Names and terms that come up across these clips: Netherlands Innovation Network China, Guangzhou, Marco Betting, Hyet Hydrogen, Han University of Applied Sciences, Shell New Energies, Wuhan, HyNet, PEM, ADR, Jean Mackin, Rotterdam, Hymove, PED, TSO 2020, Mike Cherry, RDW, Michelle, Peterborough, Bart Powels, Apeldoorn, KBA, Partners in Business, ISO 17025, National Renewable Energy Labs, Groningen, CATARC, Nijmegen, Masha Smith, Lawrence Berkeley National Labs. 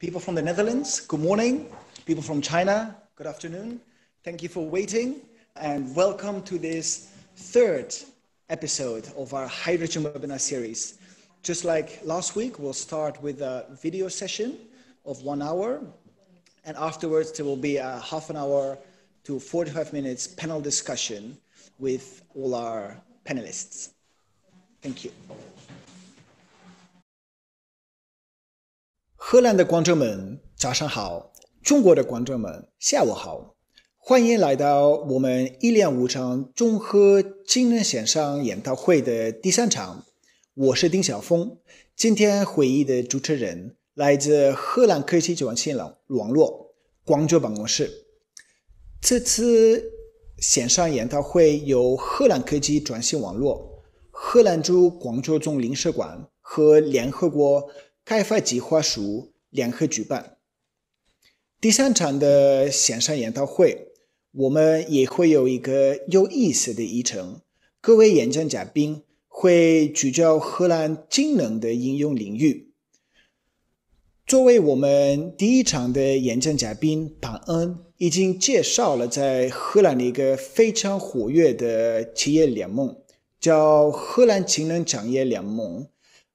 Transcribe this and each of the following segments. People from the Netherlands, good morning. People from China, good afternoon. Thank you for waiting and welcome to this third episode of our hydrogen webinar series. Just like last week, we'll start with a video session of 1 hour, and afterwards there will be a half an hour to 45 minutes panel discussion with all our panelists. Thank you.欢迎来到我们105场中科金能线上研讨会的第3场，我是丁晓峰，今天会议的主持人，来自荷兰科技转型网络广州办公室。这次线上研讨会由荷兰科技转型网络、荷兰驻广州总领事馆和联合国开发计划署联合举办。第3场的线上研讨会。我们也会有一个有意思的议程，各位演讲嘉宾会聚焦荷兰金能的应用领域。作为我们第1场的演讲嘉宾，潘恩已经介绍了在荷兰的一个非常活跃的企业联盟，叫荷兰金能产业联盟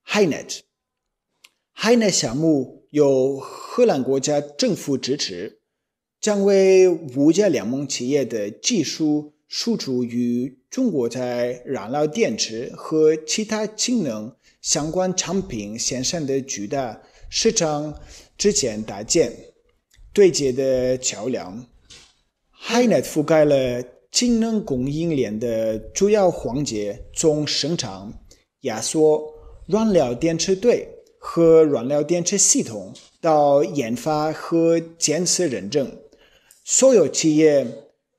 HyNet。HyNet 项目由荷兰国家政府支持。将为5家联盟企业的技术输出与中国在燃料电池和其他氢能相关产品线上的巨大市场之间搭建对接的桥梁。HyNet 覆盖了氢能供应链的主要环节，从生产、压缩、燃料电池对和燃料电池系统到研发和检测认证。所有企业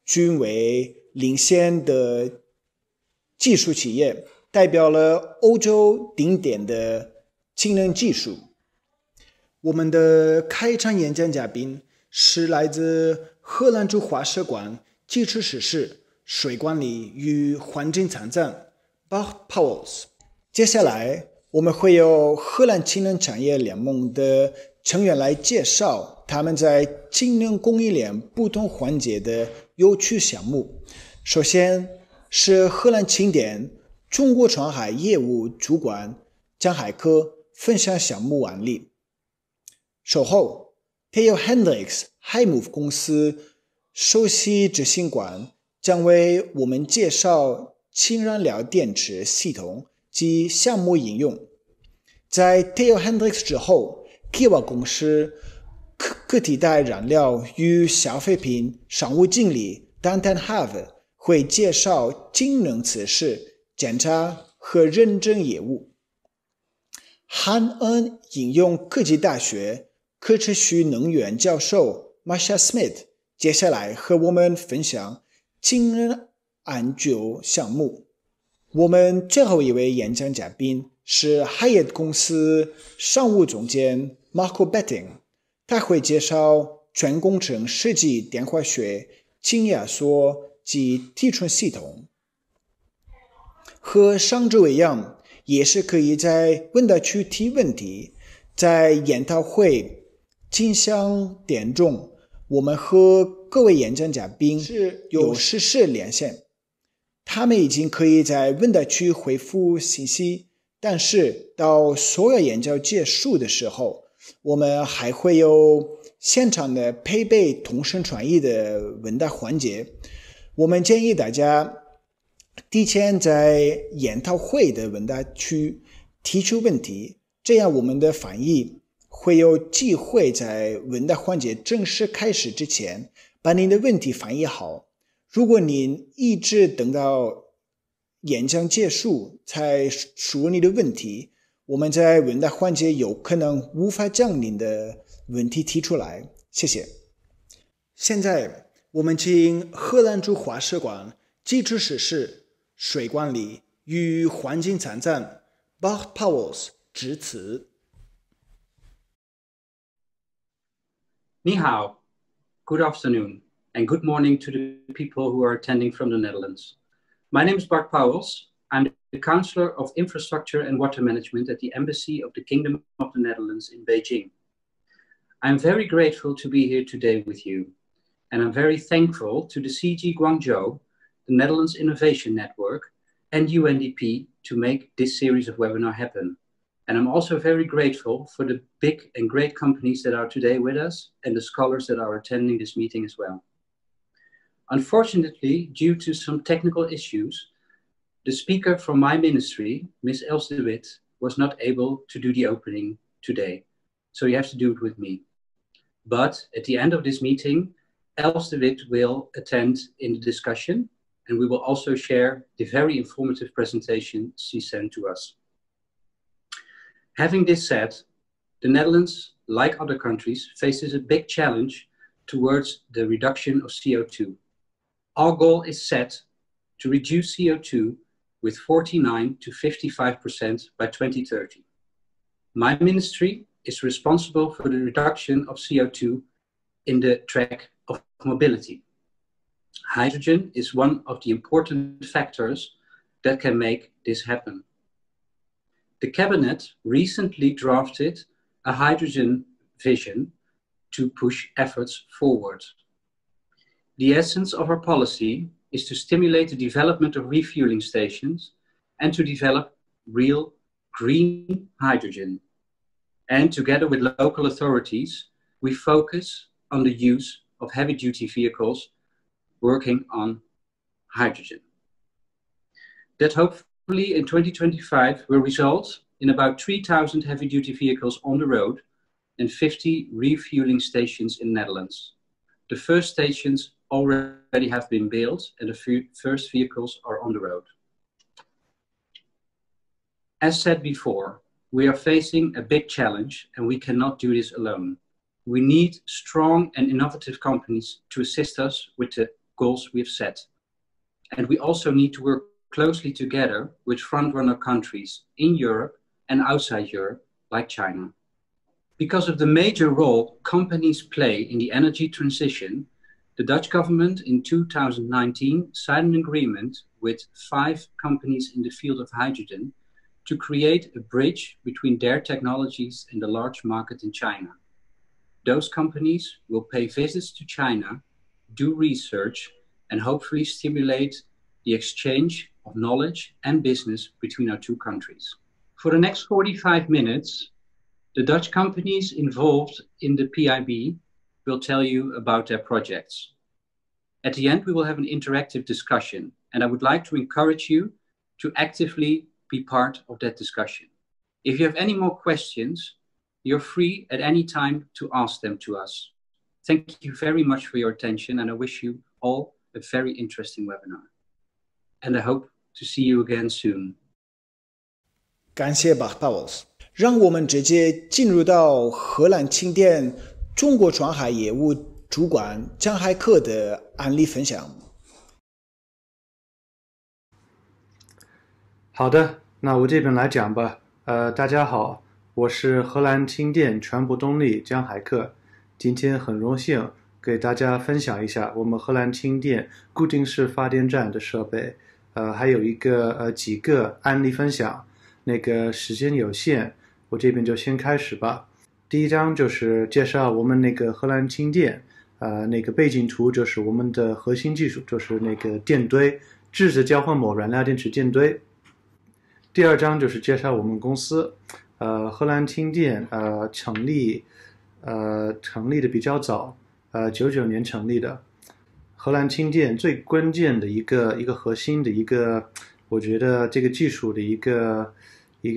均为领先的技术企业，代表了欧洲顶点的氢能技术。我们的开场演讲嘉宾是来自荷兰驻华使馆基础设施、水管理与环境参赞 Bart Powels。接下来我们会有荷兰氢能产业联盟的成员来介绍他们在氢能供应链不同环节的有趣项目。首先是荷兰氢电中国船海业务主管江海科分享项目案例。随后 Theo Hendriks Hymove 公司首席执行官将为我们介绍氢燃料电池系统及项目应用。在 Theo Hendriks 之后，Kiwa 公司可替代燃料与消费品商务经理 Daan ten Hagen 会介绍氢能测试、检查和认证业务。汉恩应用科技大学可持续能源教授 Masha Smith 接下来和我们分享氢能安全项目。我们最后一位演讲嘉宾是 Hyet 公司商务总监 Marco Betting， 他会介绍全工程设计电化学、氢压缩及提纯系统。和上周一样，也是可以在问答区提问题。在研讨会进行点中，我们和各位演讲嘉宾是有实时连线，他们已经可以在问答区回复信息。但是到所有演讲结束的时候，我们还会有现场的配备同声传译的问答环节。我们建议大家提前在研讨会的问答区提出问题，这样我们的翻译会有机会在问答环节正式开始之前把您的问题翻译好。如果您一直等到演讲结束才说你的问题，我们在问答环节有可能无法将您的问题提出来。谢谢。现在我们请荷兰驻华使馆基础设施、水管理与环境参赞 Bart Powels 致辞。你好 ，Good afternoon and good morning to the people who are attending from the Netherlands.My name is Bart Powels. I'm the Counselor of Infrastructure and Water Management at the Embassy of the Kingdom of the Netherlands in Beijing. I'm very grateful to be here today with you, and I'm very thankful to the CG Guangzhou, the Netherlands Innovation Network, and UNDP to make this series of webinar happen. And I'm also very grateful for the big and great companies that are today with us and the scholars that are attending this meeting as well. Unfortunately, due to some technical issues, the speaker from my ministry, Ms. Els de Wit, was not able to do the opening today. So you have to do it with me. But at the end of this meeting, Els de Wit will attend in the discussion, and we will also share the very informative presentation she sent to us. Having this said, the Netherlands, like other countries, faces a big challenge towards the reduction of CO2. Our goal is set to reduce CO2 with 49 to 55% by 2030. My ministry is responsible for the reduction of CO2 in the track of mobility. Hydrogen is one of the important factors that can make this happen. The Cabinet recently drafted a hydrogen vision to push efforts forward. The essence of our policy is to stimulate the development of refueling stations and to develop real green hydrogen. And together with local authorities, we focus on the use of heavy-duty vehicles working on hydrogen. That hopefully in 2025 will result in about 3,000 heavy-duty vehicles on the road and 50 refueling stations in the Netherlands. The first stations already have been built and the first vehicles are on the road. As said before, we are facing a big challenge and we cannot do this alone. We need strong and innovative companies to assist us with the goals we've set. And we also need to work closely together with front-runner countries in Europe and outside Europe, like China. Because of the major role companies play in the energy transition, the Dutch government in 2019 signed an agreement with 5 companies in the field of hydrogen to create a bridge between their technologies and the large market in China. Those companies will pay visits to China, do research, and hopefully stimulate the exchange of knowledge and business between our two countries. For the next 45 minutes, the Dutch companies involved in the PIB will tell you about their projects. At the end, we will have an interactive discussion, and I would like to encourage you to actively be part of that discussion. If you have any more questions, you're free at any time to ask them to us. Thank you very much for your attention, and I wish you all a very interesting webinar. And I hope to see you again soon. 感谢 Bart Powels， 让我们直接进入到荷兰清电中国船海业务主管张海克的案例分享。好的，那我这边来讲吧。大家好。 我是荷兰清电船舶动力江海克，今天很荣幸给大家分享一下我们荷兰清电固定式发电站的设备，还有几个案例分享。那个时间有限，我这边就先开始吧。第一章就是介绍我们那个荷兰清电，那个背景图就是我们的核心技术，就是那个电堆质子交换膜燃料电池电堆。第二章就是介绍我们公司。 荷兰清电成立的比较早，99年成立的。荷兰清电最关键的一个核心的我觉得这个技术的一个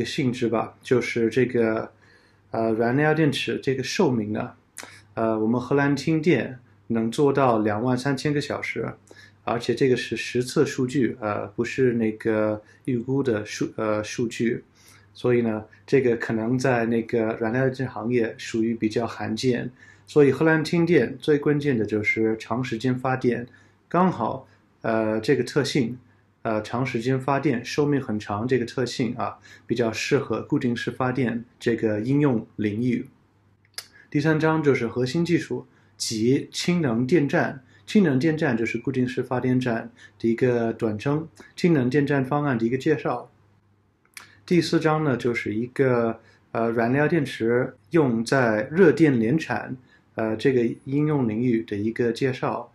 性质吧，就是这个燃料电池这个寿命呢，我们荷兰清电能做到23000个小时，而且这个是实测数据，不是那个预估的数据。 所以呢，这个可能在那个燃料电池行业属于比较罕见。所以荷兰清电最关键的就是长时间发电，刚好这个特性，长时间发电寿命很长这个特性啊，比较适合固定式发电这个应用领域。第三章就是核心技术及氢能电站。 氢能电站就是固定式发电站的一个短称，氢能电站方案的一个介绍。 第四章呢，就是一个燃料电池用在热电联产这个应用领域的一个介绍。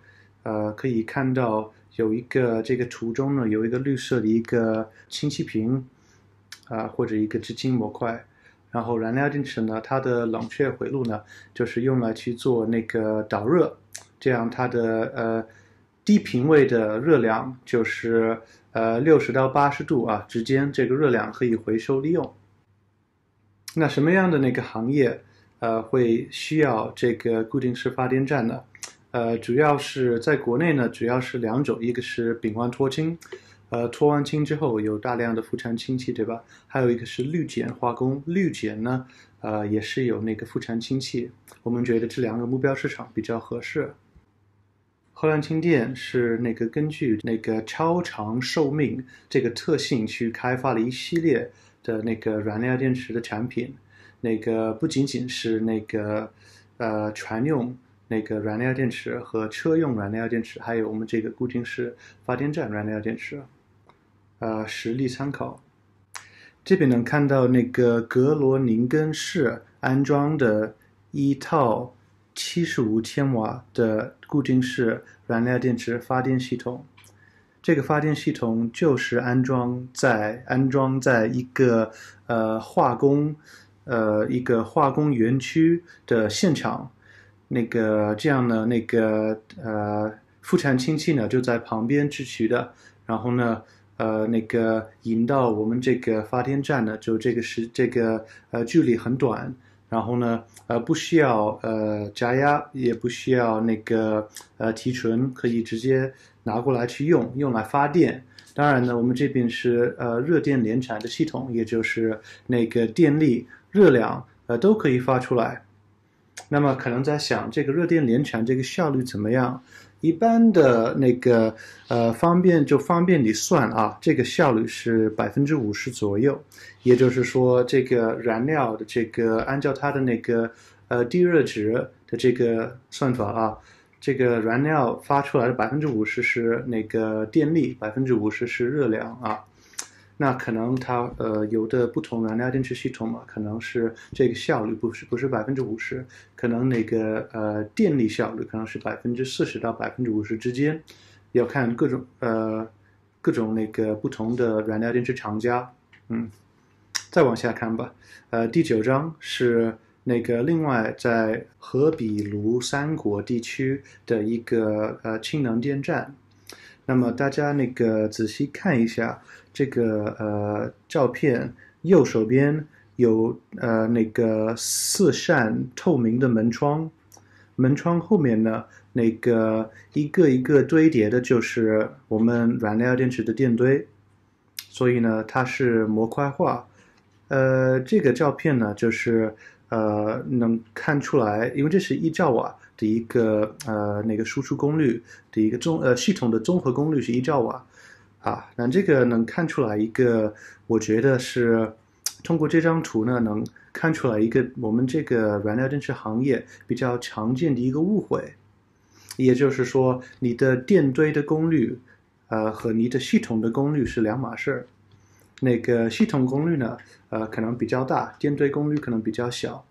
可以看到有一个这个图中呢有一个绿色的一个氢气瓶或者一个制氢模块。 然后燃料电池呢，它的冷却回路呢，就是用来去做那个导热，这样它的低频位的热量就是60到80度啊之间，这个热量可以回收利用。那什么样的那个行业会需要这个固定式发电站呢？主要是在国内呢，主要是两种，一个是丙烷脱氢。 脱完氢之后有大量的副产氢气，对吧？还有一个是氯碱化工，氯碱呢，也是有那个副产氢气。我们觉得这两个目标市场比较合适。荷兰氢电是那个根据那个超长寿命这个特性去开发了一系列的那个燃料电池的产品，那个不仅仅是那个船用。 那个燃料电池和车用燃料电池，还有我们这个固定式发电站燃料电池，实例参考。这边能看到那个格罗宁根市安装的一套75千瓦的固定式燃料电池发电系统。这个发电系统就是安装在一个化工园区的现场。 那个这样呢，那个副产氢气呢就在旁边制取的，然后呢，那个引到我们这个发电站呢，就这个距离很短，然后呢，不需要加压，也不需要那个提纯，可以直接拿过来去用来发电。当然呢，我们这边是热电联产的系统，也就是那个电力、热量都可以发出来。 那么可能在想这个热电联产这个效率怎么样？一般的那个方便你算啊，这个效率是50%左右，也就是说这个燃料的这个按照它的那个地热值的这个算法啊，这个燃料发出来的50%是那个电力，50%是热量啊。 那可能它有的不同燃料电池系统嘛，可能是这个效率不是50%，可能那个电力效率可能是40%到50%之间，要看各种那个不同的燃料电池厂家。嗯，再往下看吧。第9章是那个另外在荷比卢三国地区的一个氢能电站。 那么大家那个仔细看一下这个照片，右手边有那个4扇透明的门窗，门窗后面呢那个一个一个堆叠的就是我们燃料电池的电堆，所以呢它是模块化。这个照片呢就是能看出来，因为这是1兆瓦。 的一个那个输出功率的一个系统的综合功率是1兆瓦啊，那这个能看出来一个，我觉得是通过这张图呢能看出来一个我们这个燃料电池行业比较常见的一个误会，也就是说你的电堆的功率和你的系统的功率是两码事儿，那个系统功率呢可能比较大，电堆功率可能比较小。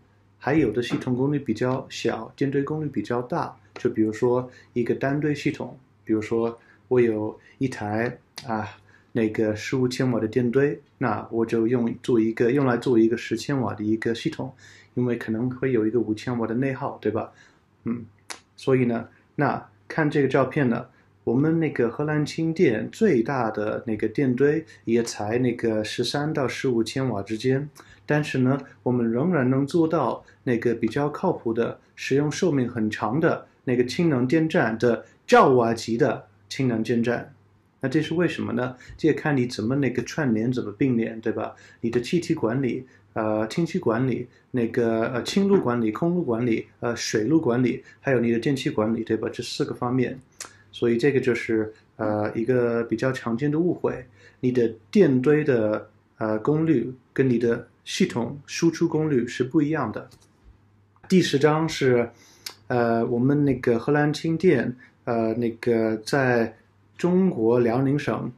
还有的系统功率比较小，电堆功率比较大。就比如说一个单堆系统，比如说我有一台那个15千瓦的电堆，那我就用来做一个10千瓦的一个系统，因为可能会有一个5千瓦的内耗，对吧？嗯，所以呢，那看这个照片呢，我们那个荷兰氢电最大的那个电堆也才那个13到15千瓦之间。 但是呢，我们仍然能做到那个比较靠谱的、使用寿命很长的那个氢能电站的兆瓦级的氢能电站。那这是为什么呢？这也看你怎么那个串联、怎么并联，对吧？你的气体管理、氢气管理、那个氢路管理、空路管理、水路管理，还有你的电气管理，对吧？这4个方面。所以这个就是一个比较常见的误会，你的电堆的功率跟你的 系统输出功率是不一样的。第10章是，我们那个荷兰氢电，那个在中国辽宁省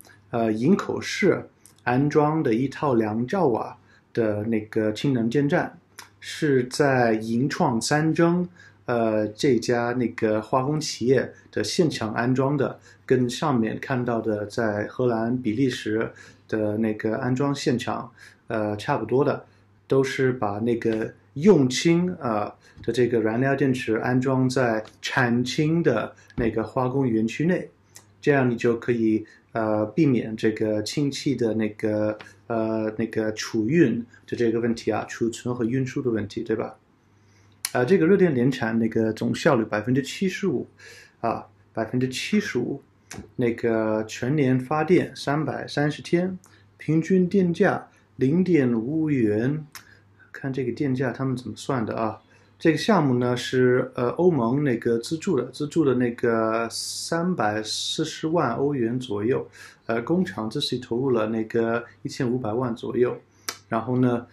营口市安装的一套2兆瓦的那个氢能监站，是在银创三征这家那个化工企业的现场安装的，跟上面看到的在荷兰、比利时的那个安装现场差不多的，都是把那个用氢的这个燃料电池安装在产氢的那个化工园区内，这样你就可以避免这个氢气的那个那个储运的这个问题啊，储存和运输的问题，对吧？这个热电联产那个总效率75%啊，75%，那个全年发电330天，平均电价0.5元。 看这个电价他们怎么算的啊？这个项目呢是欧盟那个资助的那个340万欧元左右，工厂自己投入了那个1500万左右，然后呢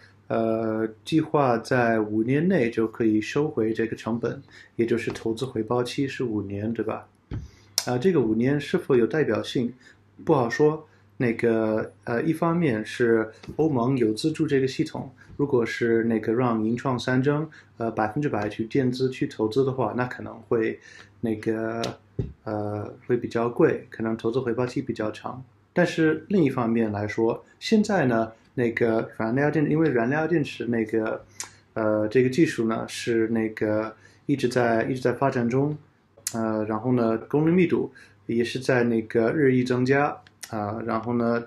计划在5年内就可以收回这个成本，也就是投资回报期是5年，对吧？这个5年是否有代表性，不好说。 那个一方面是欧盟有资助这个系统，如果是那个让银创三征100%去垫资去投资的话，那可能会那个会比较贵，可能投资回报期比较长。但是另一方面来说，现在呢，那个因为燃料电池那个这个技术呢是那个一直在发展中，然后呢功率密度也是在那个日益增加。 啊，然后呢，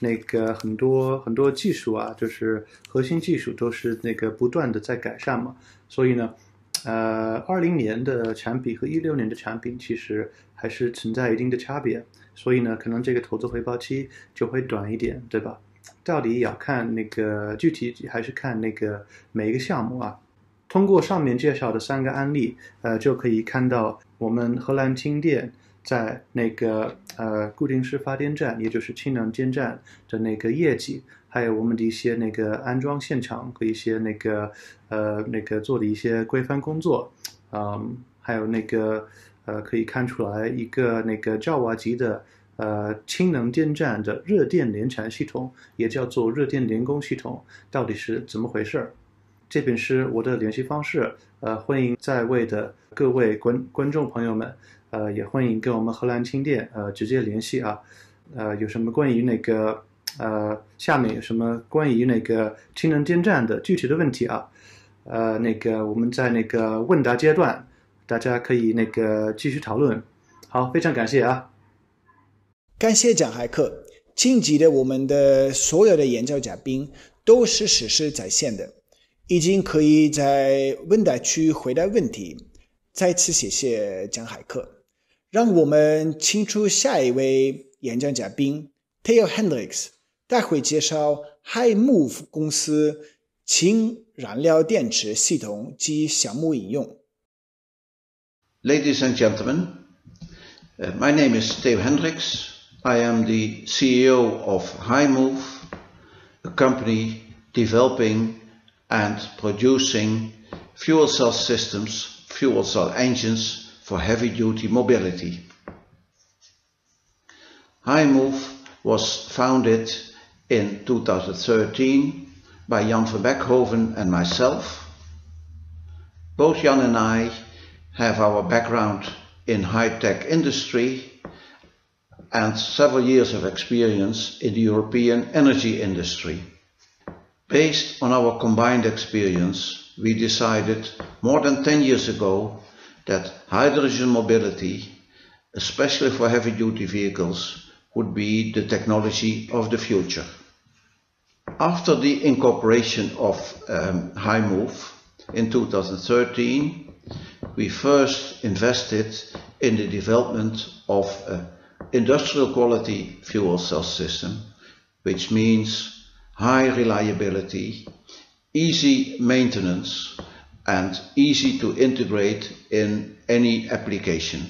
那个很多技术啊，就是核心技术都是那个不断的在改善嘛，所以呢，20年的产品和16年的产品其实还是存在一定的差别，所以呢，可能这个投资回报期就会短一点，对吧？到底也要看那个具体还是看那个每一个项目啊。通过上面介绍的3个案例，就可以看到我们荷兰氢电。 在那个固定式发电站，也就是氢能监站的那个业绩，还有我们的一些那个安装现场和一些那个做的一些规范工作，还有那个可以看出来一个那个兆瓦级的氢能监站的热电联产系统，也叫做热电联供系统，到底是怎么回事儿？ 这边是我的联系方式，欢迎在位的各位观众朋友们，也欢迎跟我们荷兰氢电直接联系啊，有什么关于那个下面有什么关于那个氢能监站的具体的问题啊，那个我们在那个问答阶段，大家可以那个继续讨论。好，非常感谢啊，感谢蒋骇客，近期的我们的所有的演讲嘉宾都是实时在线的。 已经可以在问答区回答问题。再次谢谢蒋骇客，让我们请出下一位演讲嘉宾 Theo Hendriks， 他会介绍 Hymove 公司氢燃料电池系统及项目应用。Ladies and gentlemen, my name is Theo Hendriks. I am the CEO of Hymove, a company developing and producing fuel cell systems, fuel cell engines for heavy-duty mobility. Hymove was founded in 2013 by Jan van Bekhoven and myself. Both Jan and I have our background in high-tech industry and several years of experience in the European energy industry. Based on our combined experience, we decided more than 10 years ago that hydrogen mobility, especially for heavy-duty vehicles, would be the technology of the future. After the incorporation of Hymove in 2013, we first invested in the development of an industrial quality fuel cell system, which means high reliability, easy maintenance, and easy to integrate in any application.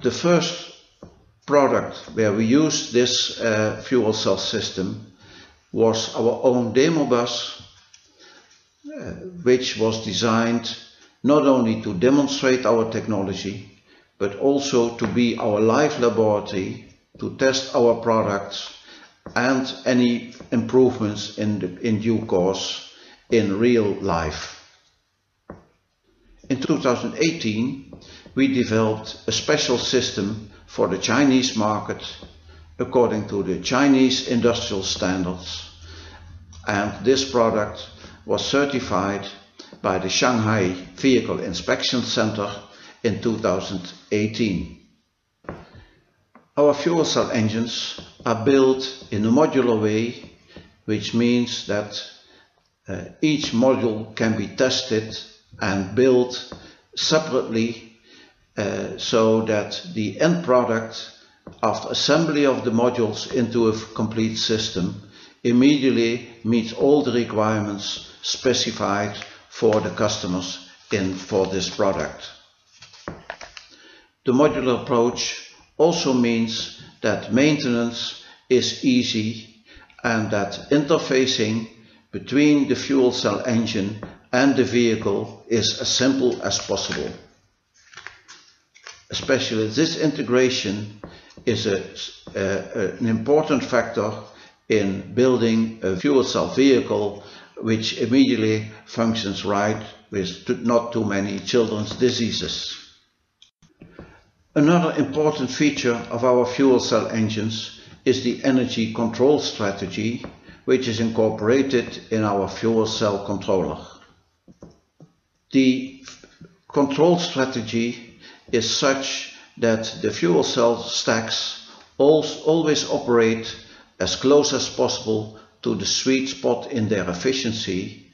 The first product where we used this fuel cell system was our own demo bus, which was designed not only to demonstrate our technology, but also to be our live laboratory to test our products and any improvements in due course in real life. In 2018, we developed a special system for the Chinese market according to the Chinese industrial standards, and this product was certified by the Shanghai Vehicle Inspection Center in 2018. Our fuel cell engines are built in a modular way, which means that each module can be tested and built separately, so that the end product, after assembly of the modules into a complete system, immediately meets all the requirements specified for the customers for this product. The modular approach also means that maintenance is easy and that interfacing between the fuel cell engine and the vehicle is as simple as possible. Especially this integration is an important factor in building a fuel cell vehicle which immediately functions right with not too many children's diseases. Another important feature of our fuel cell engines is the energy control strategy, which is incorporated in our fuel cell controller. The control strategy is such that the fuel cell stacks always operate as close as possible to the sweet spot in their efficiency,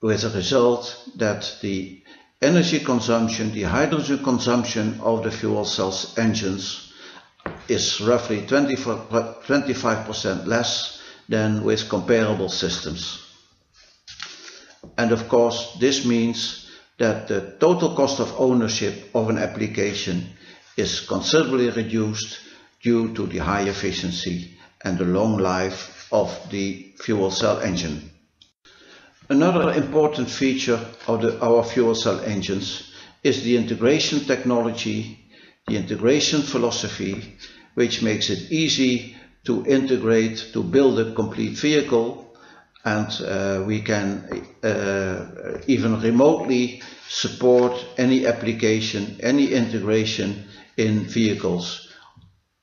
with the result that the energy consumption, the hydrogen consumption of the fuel cells engines is roughly 25% less than with comparable systems. And of course, this means that the total cost of ownership of an application is considerably reduced due to the high efficiency and the long life of the fuel cell engine. Another important feature of our fuel cell engines is the integration technology, the integration philosophy, which makes it easy to integrate, to build a complete vehicle, and we can even remotely support any application, any integration in vehicles,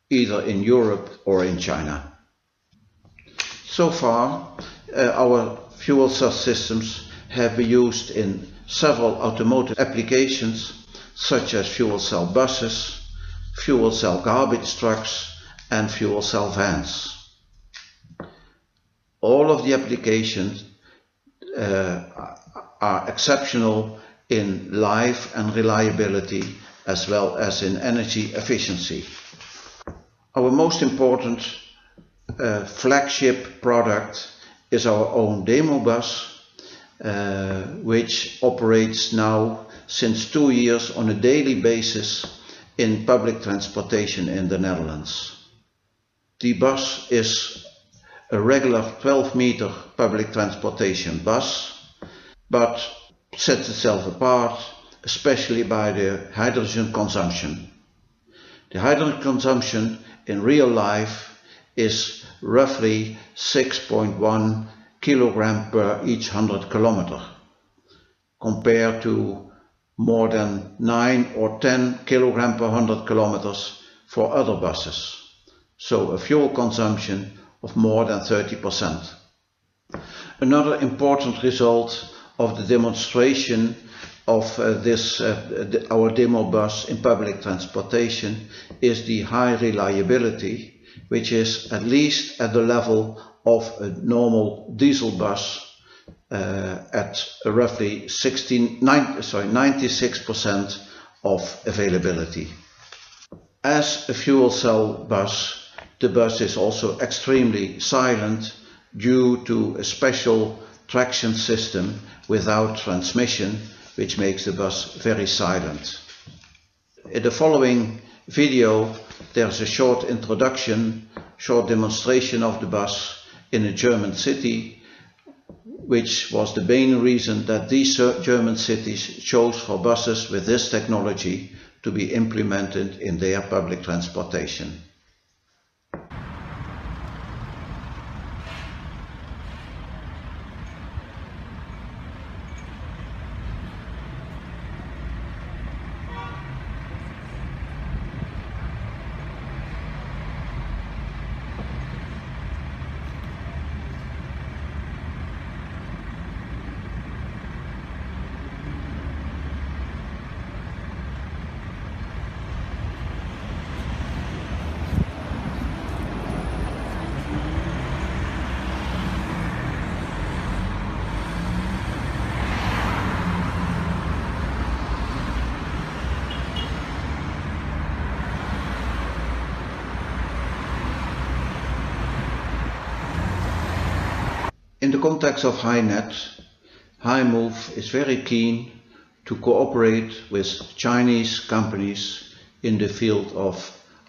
either in Europe or in China. So far, our fuel cell systems have been used in several automotive applications, such as fuel cell buses, fuel cell garbage trucks, and fuel cell vans. All of the applications are exceptional in life and reliability, as well as in energy efficiency. Our most important flagship product is our own demo bus, which operates now since 2 years on a daily basis in public transportation in the Netherlands. The bus is a regular 12-meter public transportation bus, but sets itself apart especially by the hydrogen consumption. The hydrogen consumption in real life is roughly 6.1 kilogram per each 100 kilometer, compared to more than 9 or 10 kilogram per 100 kilometers for other buses. So a fuel consumption of more than 30%. Another important result of the demonstration of our demo bus in public transportation is the high reliability, which is at least at the level of a normal diesel bus at roughly 96% of availability. As a fuel cell bus, the bus is also extremely silent due to a special traction system without transmission, which makes the bus very silent. In the following video, there's a short introduction, short demonstration of the bus in a German city, which was the main reason that these German cities chose for buses with this technology to be implemented in their public transportation. the context of HyNet, Hymove is very keen to cooperate with Chinese companies in the field of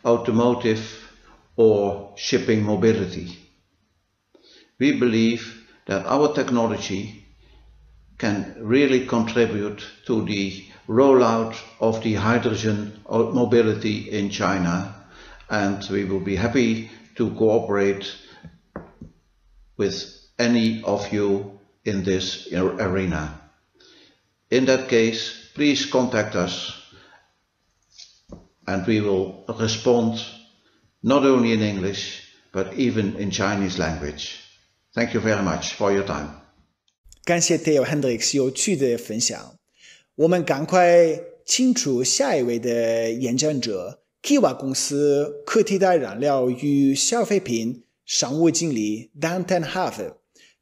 automotive or shipping mobility. We believe that our technology can really contribute to the rollout of the hydrogen mobility in China, and we will be happy to cooperate with any of you in this arena. In that case, please contact us and we will respond not only in English but even in Chinese language. Thank you very much for your time. 感谢 Theo Hendriks 有趣的分享。我们赶快清楚下一位的演讲者 Kiwa 公司可替代燃料与消费品商务经理 Daan ten Hagen。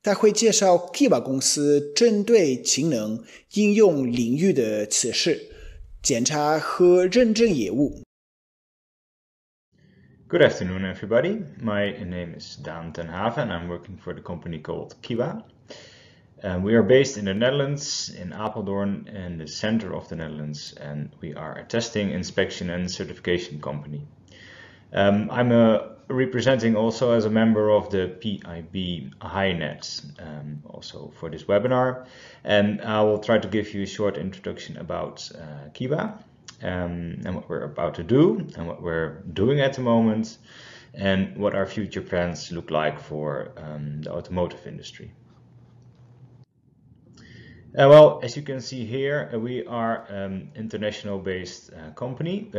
他会介绍 Kiwa 公司针对氢能应用领域的测试、检查和认证业务。Good afternoon, everybody. My name is Daan ten Hagen, and I'm working for the company called Kiwa. We are based in the Netherlands, in Apeldoorn, in the center of the Netherlands, and we are a testing, inspection, and certification company. I'm representing also as a member of the PIB HyNet, also for this webinar, and I will try to give you a short introduction about Kiwa and what we're about to do and what we're doing at the moment and what our future plans look like for the automotive industry. Well, as you can see here, we are an international-based company,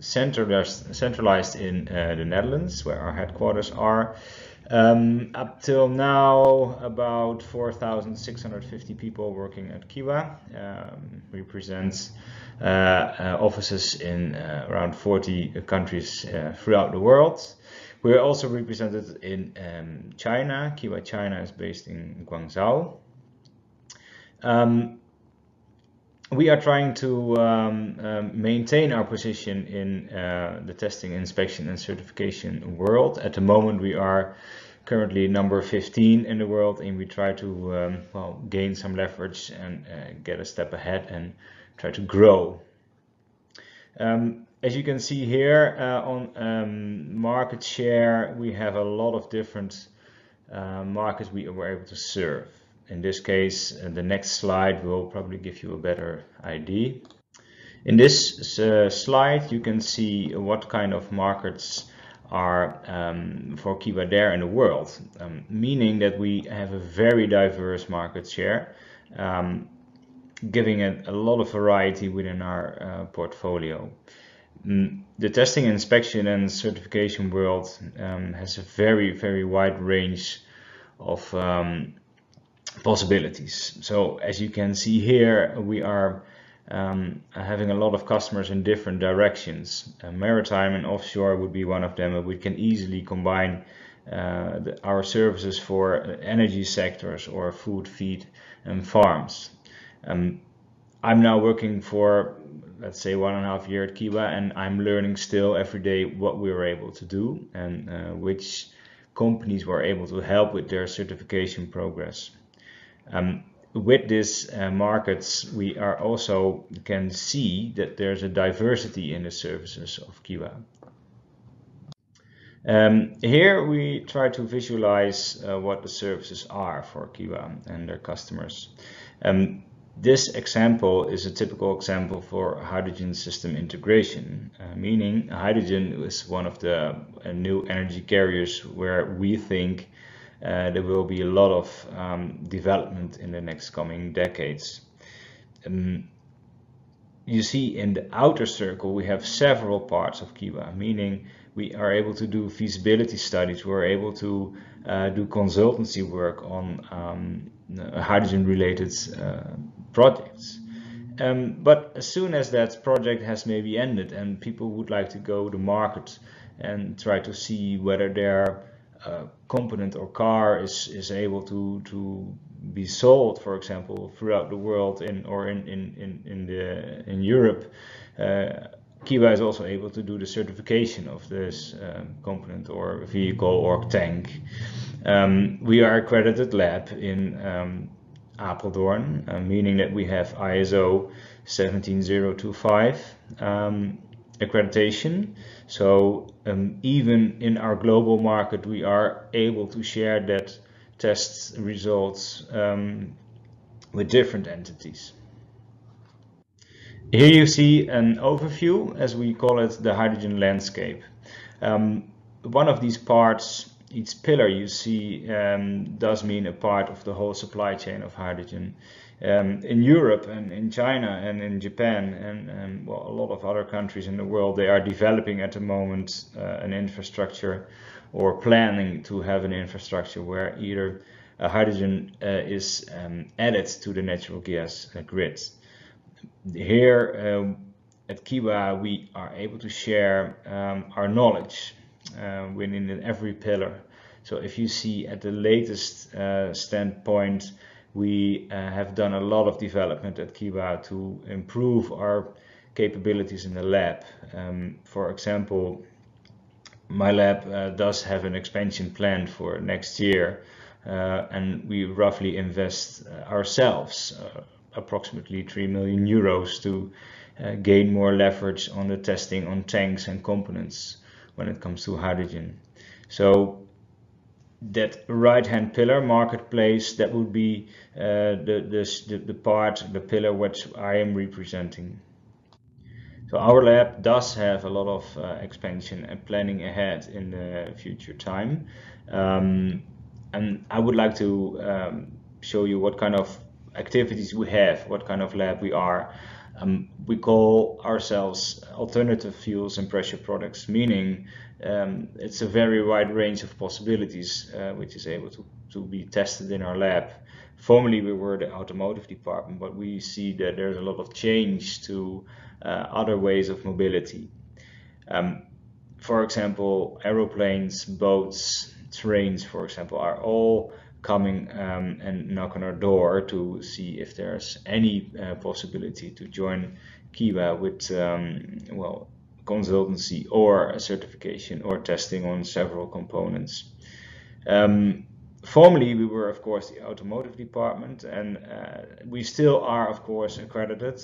centralized in the Netherlands, where our headquarters are. Up till now, about 4,650 people working at Kiwa. We present offices in around 40 countries throughout the world. We're also represented in China. Kiwa China is based in Guangzhou. We are trying to maintain our position in the testing, inspection and certification world. At the moment we are currently number 15 in the world, and we try to well, gain some leverage and get a step ahead and try to grow. As you can see here on market share, we have a lot of different markets we were able to serve. In this case, the next slide will probably give you a better idea. In this slide, you can see what kind of markets are for Kiwa there in the world, meaning that we have a very diverse market share, giving it a lot of variety within our portfolio. The testing, inspection and certification world has a very wide range of possibilities. So as you can see here, we are having a lot of customers in different directions. Maritime and offshore would be one of them, but we can easily combine our services for energy sectors or food, feed and farms. I'm now working for, let's say, 1.5 year at Kiwa, and I'm learning still every day what we were able to do and which companies were able to help with their certification progress. With these markets, we are also can see that there's a diversity in the services of Kiwa. Here we try to visualize what the services are for Kiwa and their customers. This example is a typical example for hydrogen system integration, meaning hydrogen is one of the new energy carriers where we think there will be a lot of development in the next coming decades. You see in the outer circle we have several parts of Kiwa, meaning we are able to do feasibility studies, we're able to do consultancy work on hydrogen related projects. But as soon as that project has maybe ended and people would like to go to market and try to see whether they're component or car is able to be sold, for example, throughout the world in or in Europe Kiwa is also able to do the certification of this component or vehicle or tank. We are accredited lab in Apeldoorn, meaning that we have ISO 17025 accreditation. So even in our global market, we are able to share that test results with different entities. Here you see an overview, as we call it, the hydrogen landscape. One of these parts, each pillar you see, does mean a part of the whole supply chain of hydrogen. In Europe and in China and in Japan and, well, a lot of other countries in the world, they are developing at the moment an infrastructure or planning to have an infrastructure where either hydrogen is added to the natural gas grid. Here at Kiwa, we are able to share our knowledge within every pillar. So if you see at the latest standpoint, we have done a lot of development at Kiwa to improve our capabilities in the lab. For example, my lab does have an expansion plan for next year, and we roughly invest ourselves approximately €3 million to gain more leverage on the testing on tanks and components when it comes to hydrogen. So that right-hand pillar, marketplace, that would be the part, the pillar which I am representing. So our lab does have a lot of expansion and planning ahead in the future time. And I would like to show you what kind of activities we have, what kind of lab we are. We call ourselves alternative fuels and pressure products, meaning it's a very wide range of possibilities which is able to be tested in our lab. Formerly we were the automotive department, but we see that there's a lot of change to other ways of mobility. For example, aeroplanes, boats, trains, for example, are all coming and knock on our door to see if there's any possibility to join Kiwa with well, consultancy or a certification or testing on several components. Formerly we were of course the automotive department, and we still are of course accredited,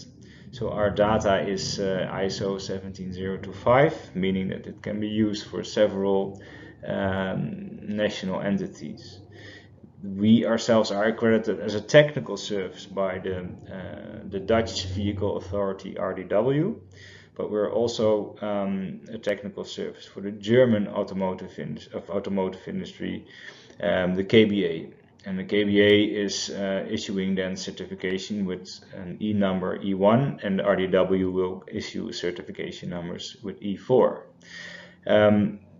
so our data is ISO 17025, meaning that it can be used for several national entities. We ourselves are accredited as a technical service by the Dutch Vehicle Authority, RDW, but we're also a technical service for the German automotive industry, the KBA. And the KBA is issuing then certification with an E number E1, and RDW will issue certification numbers with E4.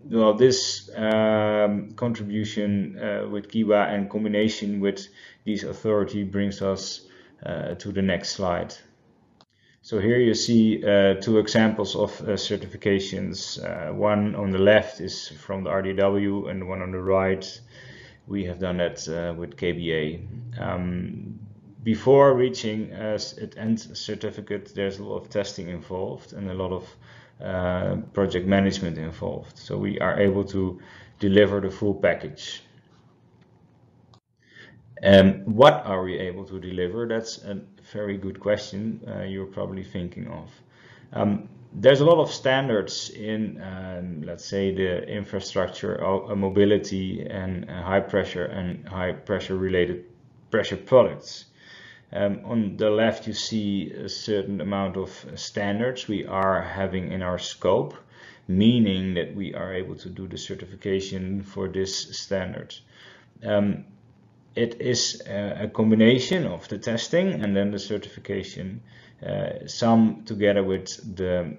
Well, this contribution with Kiwa and combination with these authority brings us to the next slide. So here you see two examples of certifications. One on the left is from the RDW, and the one on the right, we have done that with KBA. Before reaching an end certificate, there's a lot of testing involved and a lot of project management involved, so we are able to deliver the full package. And what are we able to deliver? That's a very good question you're probably thinking of. There's a lot of standards in, let's say, the infrastructure, mobility, and high pressure related pressure products. On the left you see a certain amount of standards we are having in our scope, meaning that we are able to do the certification for this standard. It is a combination of the testing and then the certification, some together with the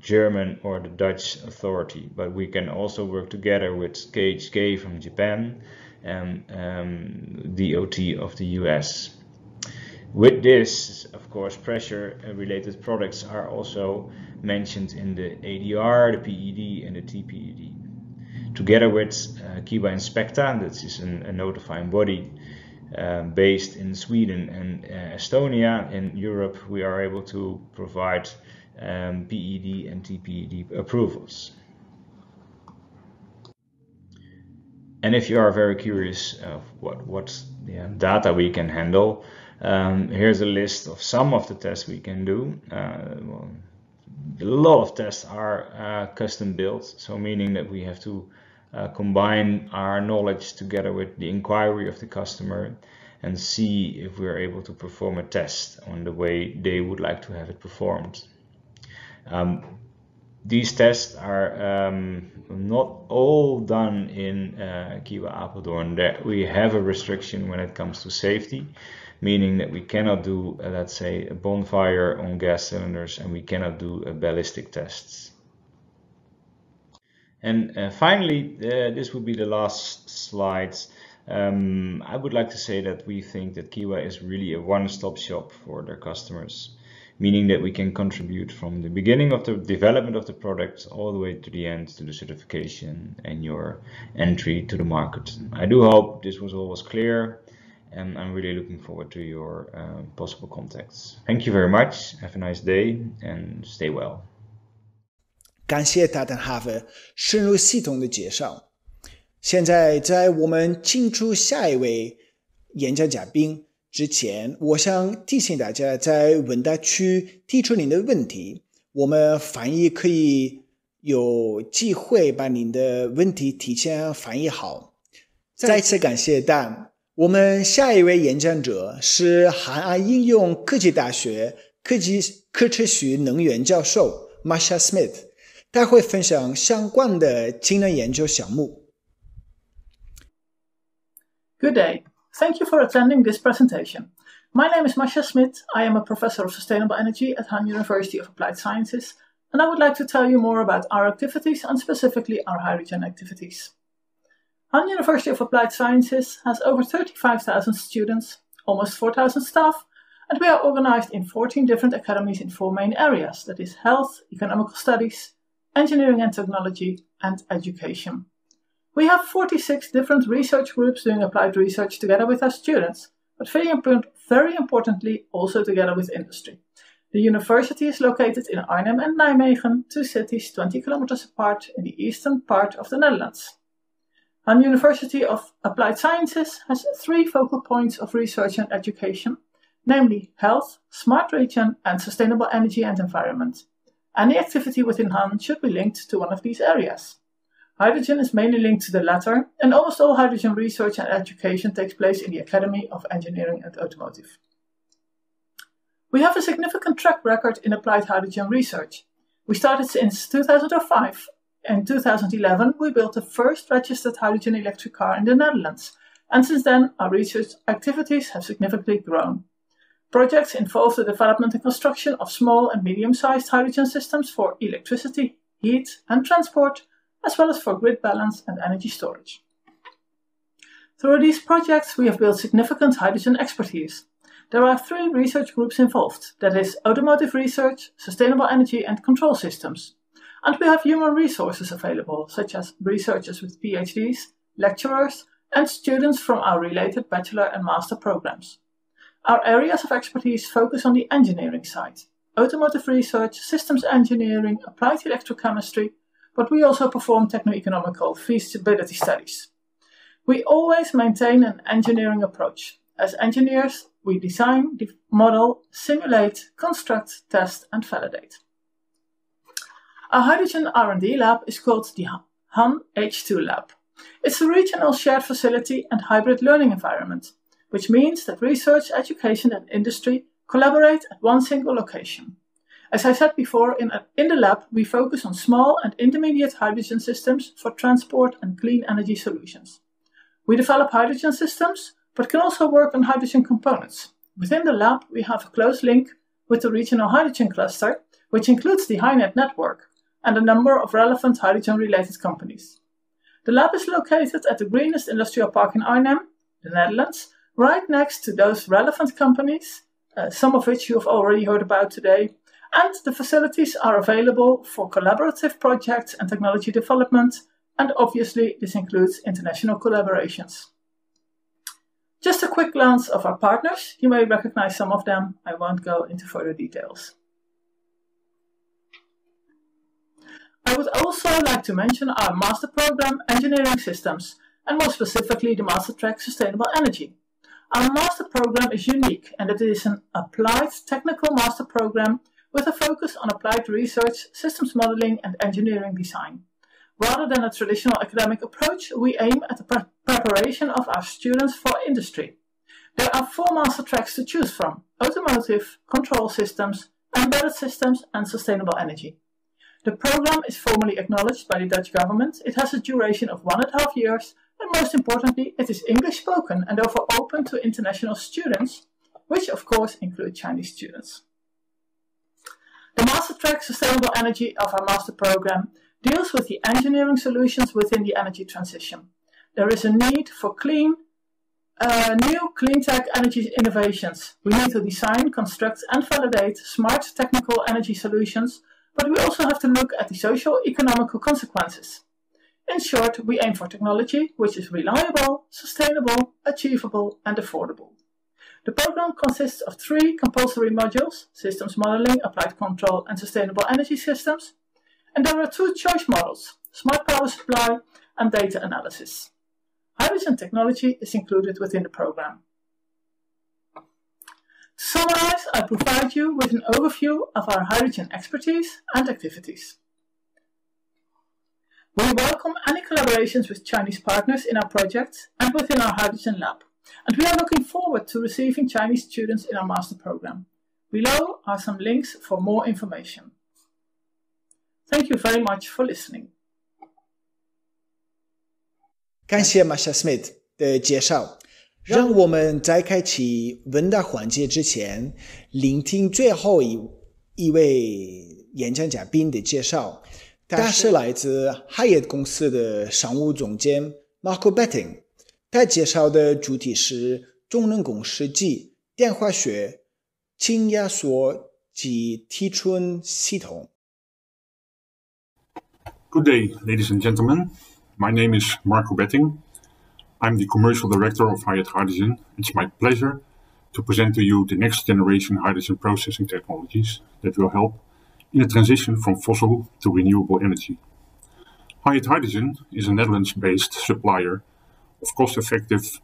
German or the Dutch authority, but we can also work together with KHK from Japan and DOT of the US. With this, of course, pressure-related products are also mentioned in the ADR, the PED, and the TPED. Together with Kiwa Inspecta, that is a notifying body, based in Sweden and Estonia in Europe, we are able to provide PED and TPED approvals. And if you are very curious of what data we can handle, here's a list of some of the tests we can do. Well, a lot of tests are custom built, so meaning that we have to combine our knowledge together with the inquiry of the customer and see if we're able to perform a test on the way they would like to have it performed. These tests are not all done in Kiwa Apeldoorn. We have a restriction when it comes to safety, meaning that we cannot do, let's say, a bonfire on gas cylinders, and we cannot do ballistic tests. And finally, this would be the last slide. I would like to say that we think that Kiwa is really a one-stop shop for their customers, meaning that we can contribute from the beginning of the development of the product all the way to the end, to the certification and your entry to the market. I do hope this was always clear, and I'm really looking forward to your possible contacts. Thank you very much. Have a nice day and stay well. 感谢大丹哈佛深入系统的介绍。现在在我们进入下一位演讲嘉宾之前，我想提醒大家在问答区提出您的问题，我们翻译可以有机会把您的问题提前翻译好。再次感谢丹。我们下一位演讲者是韩安应用科技大学科学能源教授 Masha Smith。 他会分享相关的氢能研究项目。Good day. Thank you for attending this presentation. My name is Masha Smith. I am a professor of sustainable energy at Han University of Applied Sciences, and I would like to tell you more about our activities and specifically our hydrogen activities. Han University of Applied Sciences has over 35,000 students, almost 4,000 staff, and we are organized in 14 different academies in 4 main areas, that is health, economical studies, engineering and technology, and education. We have 46 different research groups doing applied research together with our students, but very importantly also together with industry. The university is located in Arnhem and Nijmegen, 2 cities 20 kilometers apart in the eastern part of the Netherlands. Han University of Applied Sciences has 3 focal points of research and education, namely health, smart region, and sustainable energy and environment. Any activity within HAN should be linked to one of these areas. Hydrogen is mainly linked to the latter, and almost all hydrogen research and education takes place in the Academy of Engineering and Automotive. We have a significant track record in applied hydrogen research. We started since 2005. In 2011, we built the first registered hydrogen electric car in the Netherlands, and since then, our research activities have significantly grown. Projects involve the development and construction of small and medium-sized hydrogen systems for electricity, heat and transport, as well as for grid balance and energy storage. Through these projects, we have built significant hydrogen expertise. There are 3 research groups involved, that is automotive research, sustainable energy and control systems. And we have human resources available, such as researchers with PhDs, lecturers and students from our related bachelor and master programs. Our areas of expertise focus on the engineering side, automotive research, systems engineering, applied electrochemistry, but we also perform techno-economical feasibility studies. We always maintain an engineering approach. As engineers, we design, model, simulate, construct, test and validate. Our hydrogen R&D lab is called the HAN H2 lab. It's a regional shared facility and hybrid learning environment, which means that research, education and industry collaborate at one single location. As I said before, in the lab we focus on small and intermediate hydrogen systems for transport and clean energy solutions. We develop hydrogen systems, but can also work on hydrogen components. Within the lab we have a close link with the regional hydrogen cluster, which includes the HyNet network and a number of relevant hydrogen-related companies. The lab is located at the greenest industrial park in Arnhem, the Netherlands, right next to those relevant companies, some of which you have already heard about today, and the facilities are available for collaborative projects and technology development, and obviously this includes international collaborations. Just a quick glance of our partners. You may recognize some of them. I won't go into further details. I would also like to mention our master program Engineering Systems, and more specifically the master track Sustainable Energy. Our master program is unique, and it is an applied technical master program with a focus on applied research, systems modeling and engineering design. Rather than a traditional academic approach, we aim at the preparation of our students for industry. There are 4 master tracks to choose from: automotive, control systems, embedded systems and sustainable energy. The program is formally acknowledged by the Dutch government. It has a duration of 1.5 years, and most importantly, it is English spoken and therefore open to international students, which of course include Chinese students. The master track Sustainable Energy of our master program deals with the engineering solutions within the energy transition. There is a need for new clean tech energy innovations. We need to design, construct and validate smart technical energy solutions, but we also have to look at the social economical consequences. In short, we aim for technology which is reliable, sustainable, achievable and affordable. The program consists of 3 compulsory modules: systems modeling, applied control and sustainable energy systems. And there are 2 choice models: smart power supply and data analysis. Hydrogen technology is included within the program. To summarize, I provide you with an overview of our hydrogen expertise and activities. We welcome any collaborations with Chinese partners in our projects and within our hydrogen lab, and we are looking forward to receiving Chinese students in our master program. Below are some links for more information. Thank you very much for listening.感谢 Masha Smith 的介绍，让我们在开启问答环节之前，聆听最后一位演讲嘉宾的介绍。 他是来自 Hyet 公司的商务总监 Marco Betting， 他介绍的主题是中能共识及电化学、氢压缩及提纯系统。Good day, ladies and gentlemen. My name is Marco Betting. I'm the commercial director of Hyet Hydrogen. It's my pleasure to present to you the next generation hydrogen processing technologies that will help in a transition from fossil to renewable energy. Hyet Hydrogen is a Netherlands-based supplier of cost-effective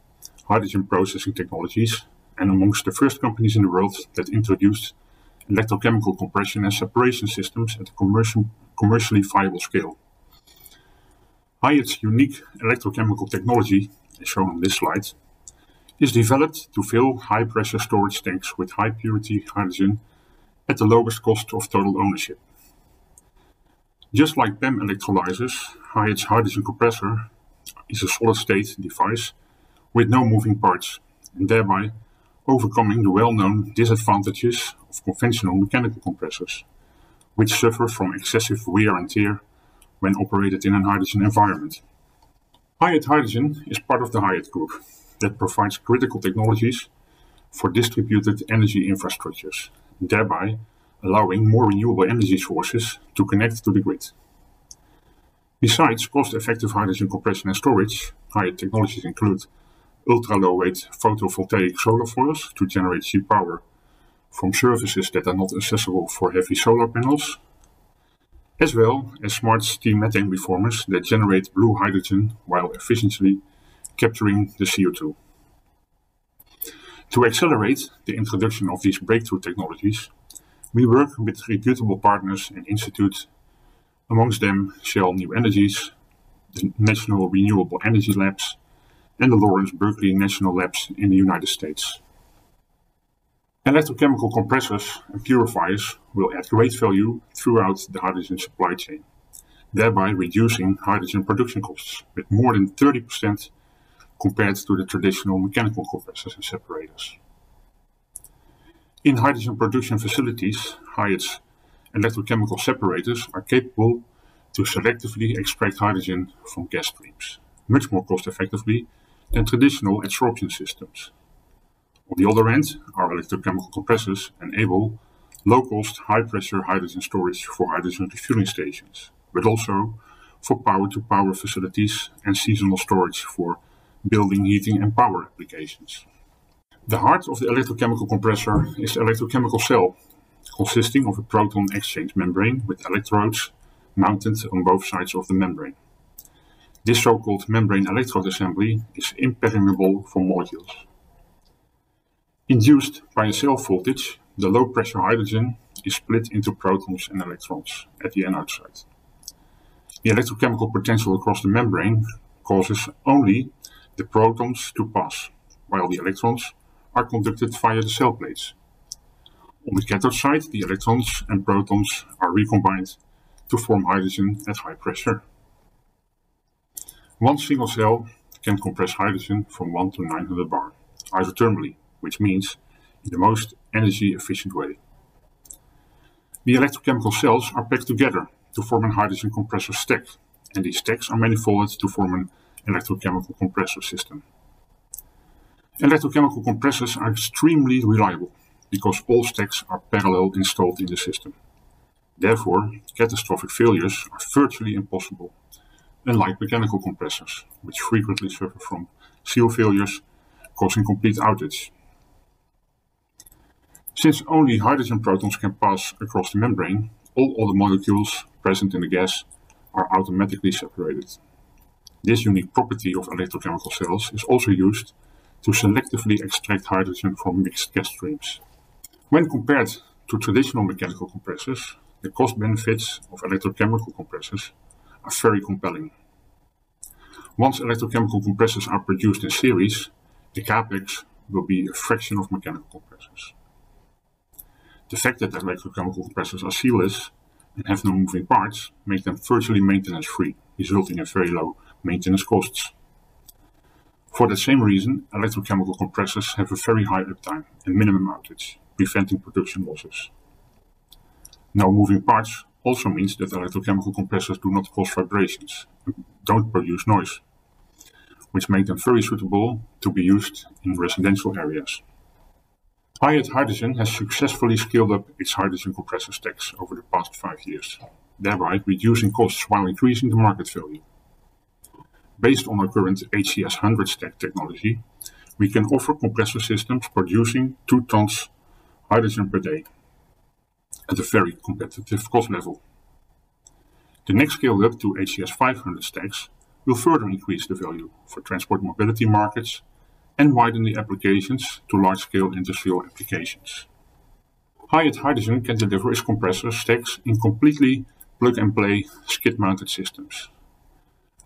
hydrogen processing technologies and amongst the first companies in the world that introduced electrochemical compression and separation systems at a commercially viable scale. Hyet's unique electrochemical technology, as shown on this slide, is developed to fill high-pressure storage tanks with high-purity hydrogen at the lowest cost of total ownership. Just like PEM electrolyzers, Hyet's hydrogen compressor is a solid-state device with no moving parts, and thereby overcoming the well-known disadvantages of conventional mechanical compressors, which suffer from excessive wear and tear when operated in a hydrogen environment. Hyet Hydrogen is part of the Hyet Group that provides critical technologies for distributed energy infrastructures, thereby allowing more renewable energy sources to connect to the grid. Besides cost-effective hydrogen compression and storage, Hyet technologies include ultra-low-weight photovoltaic solar foils to generate cheap power from surfaces that are not accessible for heavy solar panels, as well as smart steam methane reformers that generate blue hydrogen while efficiently capturing the CO2. To accelerate the introduction of these breakthrough technologies, we work with reputable partners and institutes, amongst them Shell New Energies, the National Renewable Energy Labs, and the Lawrence Berkeley National Labs in the United States. Electrochemical compressors and purifiers will add great value throughout the hydrogen supply chain, thereby reducing hydrogen production costs with more than 30% compared to the traditional mechanical compressors and separators. In hydrogen production facilities, Hyet's electrochemical separators are capable to selectively extract hydrogen from gas streams, much more cost-effectively than traditional adsorption systems. On the other hand, our electrochemical compressors enable low-cost, high-pressure hydrogen storage for hydrogen refueling stations, but also for power-to-power facilities and seasonal storage for building, heating and power applications. The heart of the electrochemical compressor is the electrochemical cell, consisting of a proton exchange membrane with electrodes mounted on both sides of the membrane. This so-called membrane electrode assembly is impermeable for molecules. Induced by a cell voltage, the low-pressure hydrogen is split into protons and electrons at the anode side. The electrochemical potential across the membrane causes only the protons to pass, while the electrons are conducted via the cell plates. On the cathode side, the electrons and protons are recombined to form hydrogen at high pressure. One single cell can compress hydrogen from 1 to 900 bar, isothermally, which means in the most energy efficient way. The electrochemical cells are packed together to form a hydrogen compressor stack, and these stacks are manifolded to form an electrochemical compressor system. Electrochemical compressors are extremely reliable because all stacks are parallel installed in the system. Therefore, catastrophic failures are virtually impossible, unlike mechanical compressors, which frequently suffer from seal failures, causing complete outage. Since only hydrogen protons can pass across the membrane, all other molecules present in the gas are automatically separated. This unique property of electrochemical cells is also used to selectively extract hydrogen from mixed gas streams. When compared to traditional mechanical compressors, the cost benefits of electrochemical compressors are very compelling. Once electrochemical compressors are produced in series, the capex will be a fraction of mechanical compressors. The fact that electrochemical compressors are sealess and have no moving parts makes them virtually maintenance-free, resulting in very low maintenance costs. For that same reason, electrochemical compressors have a very high uptime and minimum outage, preventing production losses. No moving parts also means that electrochemical compressors do not cause vibrations and don't produce noise, which make them very suitable to be used in residential areas. Hyet Hydrogen has successfully scaled up its hydrogen compressor stacks over the past 5 years, thereby reducing costs while increasing the market value. Based on our current HCS 100 stack technology, we can offer compressor systems producing 2 tons hydrogen per day at a very competitive cost level. The next scale up to HCS 500 stacks will further increase the value for transport mobility markets and widen the applications to large-scale industrial applications. Hyet Hydrogen can deliver its compressor stacks in completely plug-and-play skid-mounted systems.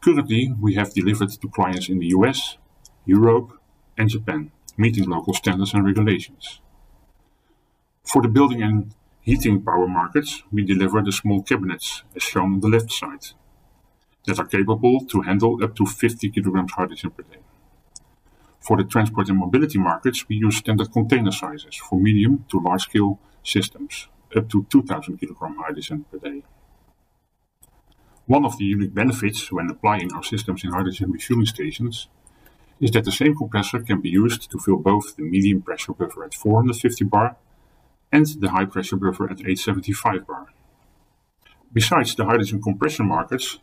Currently, we have delivered to clients in the US, Europe and Japan, meeting local standards and regulations. For the building and heating power markets, we deliver the small cabinets, as shown on the left side, that are capable to handle up to 50 kilograms hydrogen per day. For the transport and mobility markets, we use standard container sizes for medium to large scale systems, up to 2000 kilogram hydrogen per day. One of the unique benefits when applying our systems in hydrogen refueling stations is that the same compressor can be used to fill both the medium pressure buffer at 450 bar and the high pressure buffer at 875 bar. Besides the hydrogen compression markets,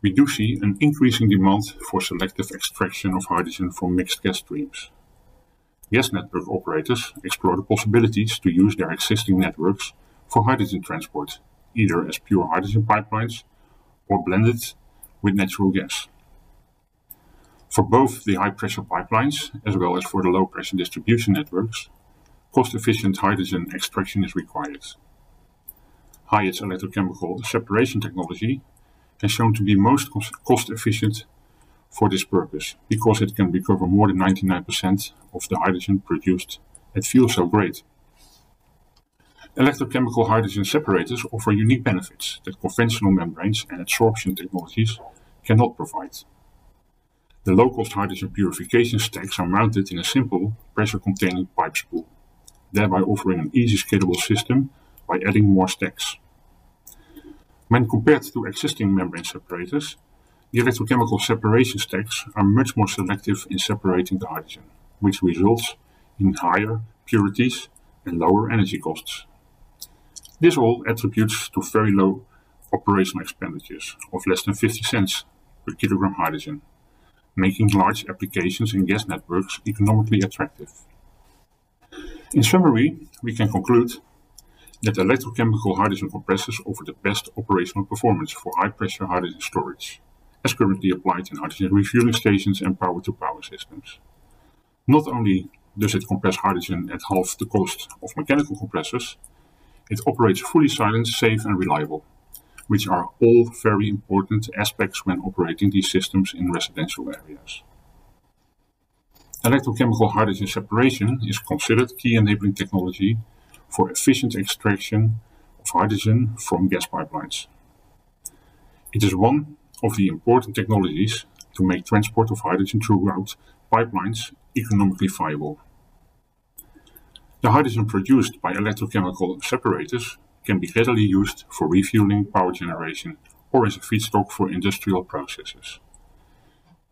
we do see an increasing demand for selective extraction of hydrogen from mixed gas streams. Gas network operators explore the possibilities to use their existing networks for hydrogen transport, either as pure hydrogen pipelines or blended with natural gas. For both the high pressure pipelines as well as for the low pressure distribution networks, cost-efficient hydrogen extraction is required. Hyet's electrochemical separation technology has shown to be most cost-efficient for this purpose, because it can recover more than 99% of the hydrogen produced at fuel cell grade. Electrochemical hydrogen separators offer unique benefits that conventional membranes and adsorption technologies cannot provide. The low-cost hydrogen purification stacks are mounted in a simple pressure-containing pipe spool, thereby offering an easy scalable system by adding more stacks. When compared to existing membrane separators, the electrochemical separation stacks are much more selective in separating the hydrogen, which results in higher purities and lower energy costs. This all attributes to very low operational expenditures of less than 50 cents per kilogram hydrogen, making large applications in gas networks economically attractive. In summary, we can conclude that electrochemical hydrogen compressors offer the best operational performance for high-pressure hydrogen storage, as currently applied in hydrogen refueling stations and power-to-power systems. Not only does it compress hydrogen at half the cost of mechanical compressors, it operates fully silent, safe and reliable, which are all very important aspects when operating these systems in residential areas. Electrochemical hydrogen separation is considered key enabling technology for efficient extraction of hydrogen from gas pipelines. It is one of the important technologies to make transport of hydrogen throughout pipelines economically viable. The hydrogen produced by electrochemical separators can be readily used for refueling, power generation, or as a feedstock for industrial processes.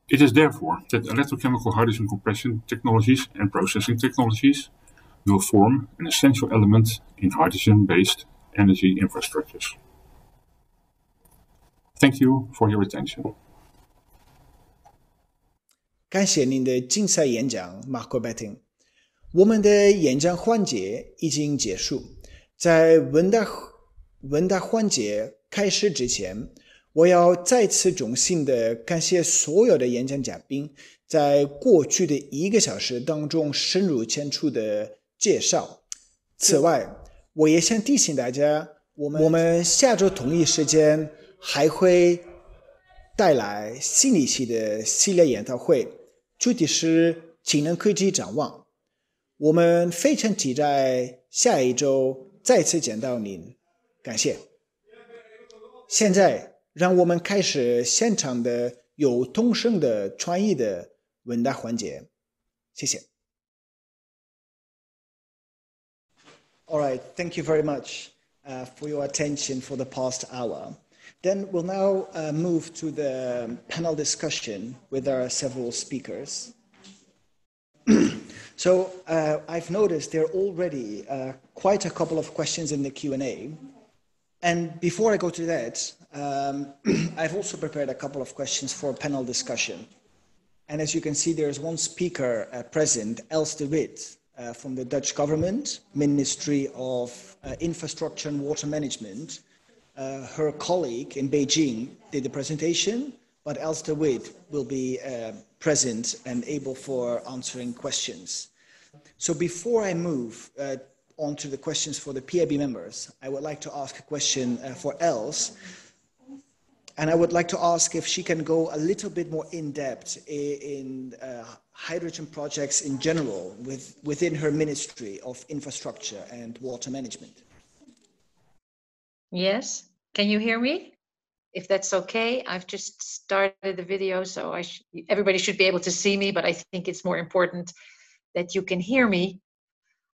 It is therefore that electrochemical hydrogen compression technologies and processing technologies will form an essential element in hydrogen-based energy infrastructures. Thank you for your attention. 感谢您的精彩演讲 Marco Betting。我们的演讲环节已经结束。在问答环节开始之前，我要再次衷心的感谢所有的演讲嘉宾在过去的一个小时当中深入浅出的介绍。此外，我也想提醒大家，我们下周同一时间还会带来新一期的系列研讨会，主题是氢能科技展望。我们非常期待下一周再次见到您，感谢。现在，让我们开始现场的有同声的传译的问答环节，谢谢。All right, thank you very much for your attention for the past hour. Then we'll now move to the panel discussion with our several speakers. So I've noticed there are already quite a couple of questions in the Q&A. And before I go to that, I've also prepared a couple of questions for a panel discussion. And as you can see, there's one speaker present, Els de Wit, from the Dutch government, Ministry of Infrastructure and Water Management. Her colleague in Beijing did the presentation, but Els de Wit will be present and able for answering questions. So before I move on to the questions for the PAB members, I would like to ask a question for Els. And I would like to ask if she can go a little bit more in-depth in hydrogen projects in general within her Ministry of Infrastructure and Water Management. Yes, can you hear me? If that's okay, I've just started the video, so everybody should be able to see me, but I think it's more important that you can hear me.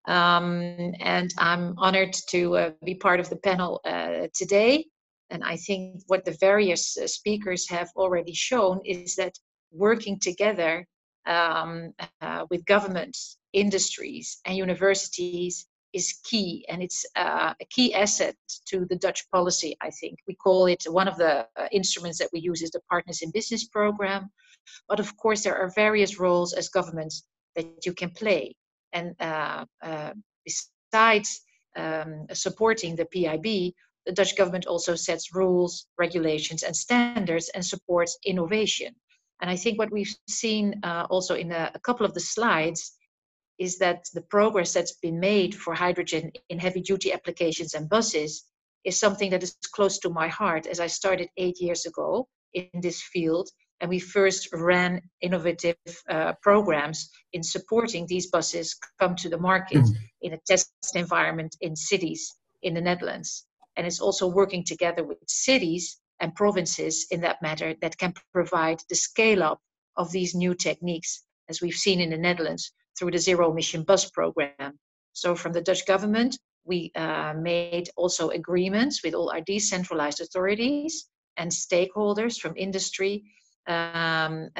And I'm honored to be part of the panel today. And I think what the various speakers have already shown is that working together with governments, industries, and universities is key, and it's a key asset to the Dutch policy, I think. We call it, one of the instruments that we use is the Partners in Business program. But of course, there are various roles as governments that you can play. And besides supporting the PIB, the Dutch government also sets rules, regulations, and standards and supports innovation. And I think what we've seen also in a couple of the slides is that the progress that's been made for hydrogen in heavy-duty applications and buses is something that is close to my heart, as I started 8 years ago in this field, and we first ran innovative programs in supporting these buses come to the market in a test environment in cities in the Netherlands. And it's also working together with cities and provinces in that matter that can provide the scale-up of these new techniques, as we've seen in the Netherlands, through the zero-emission bus program. So from the Dutch government, we made also agreements with all our decentralized authorities and stakeholders from industry, and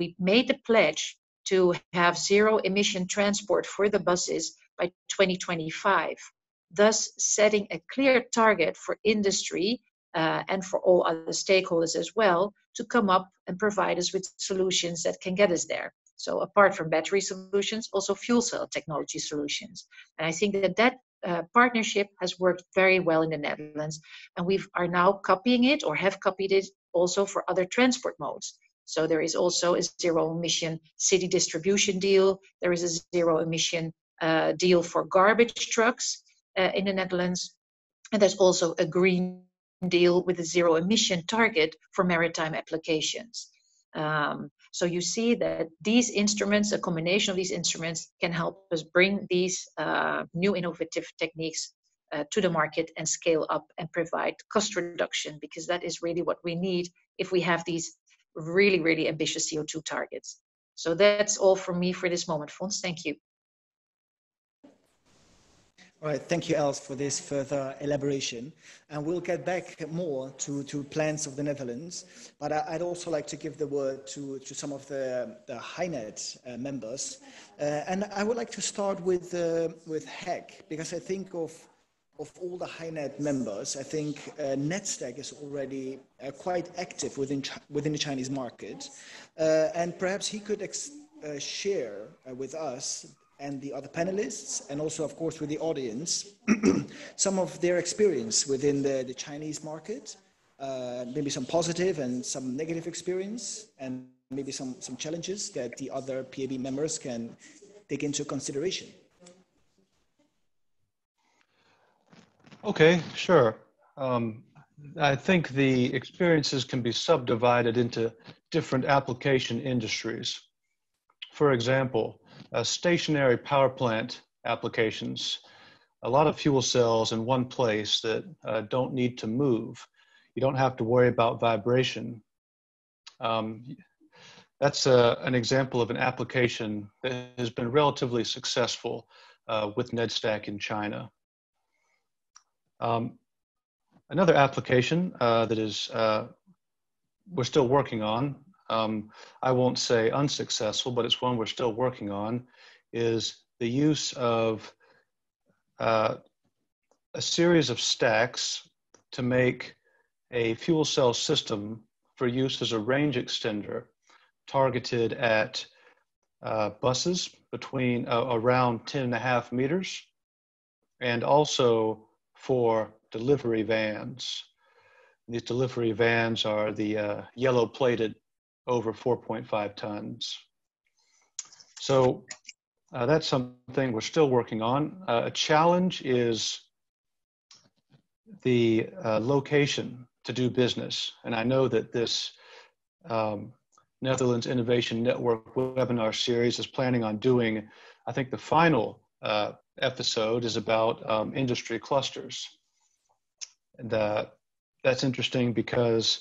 we made the pledge to have zero-emission transport for the buses by 2025, thus setting a clear target for industry and for all other stakeholders as well, to come up and provide us with solutions that can get us there. So apart from battery solutions, also fuel cell technology solutions. And I think that that partnership has worked very well in the Netherlands, and we are now copying it, or have copied it, also for other transport modes. So there is also a zero-emission city distribution deal. There is a zero-emission deal for garbage trucks in the Netherlands. And there's also a green deal with a zero-emission target for maritime applications. So you see that these instruments, a combination of these instruments, can help us bring these new innovative techniques to the market and scale up and provide cost reduction, because that is really what we need if we have these really, really ambitious CO2 targets. So that's all from me for this moment, Fons. Thank you. All right, thank you, Els, for this further elaboration. And we'll get back more to plans of the Netherlands, but I'd also like to give the word to some of the HyNet members. And I would like to start with HEC, because I think of all the HyNet members, I think NedStack is already quite active within the Chinese market. And perhaps he could share with us and the other panelists, and also, of course, with the audience, some of their experience within the Chinese market, maybe some positive and some negative experience, and maybe some challenges that the other PAB members can take into consideration. Okay, sure. I think the experiences can be subdivided into different application industries. For example, stationary power plant applications, a lot of fuel cells in one place that don't need to move. You don't have to worry about vibration. That's an example of an application that has been relatively successful with NedStack in China. Another application that is we're still working on, I won't say unsuccessful, but it's one we're still working on, is the use of a series of stacks to make a fuel cell system for use as a range extender targeted at buses between around 10.5 meters, and also for delivery vans. These delivery vans are the yellow plated over 4.5 tons. So that's something we're still working on. A challenge is the location to do business. And I know that this Netherlands Innovation Network webinar series is planning on doing, I think the final episode is about industry clusters. And that's interesting because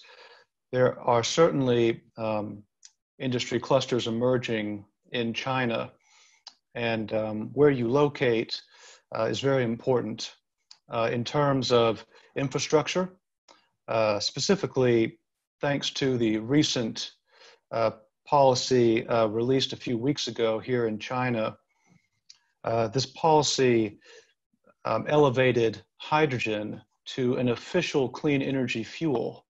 there are certainly industry clusters emerging in China, and where you locate is very important in terms of infrastructure, specifically thanks to the recent policy released a few weeks ago here in China. This policy elevated hydrogen to an official clean energy fuel,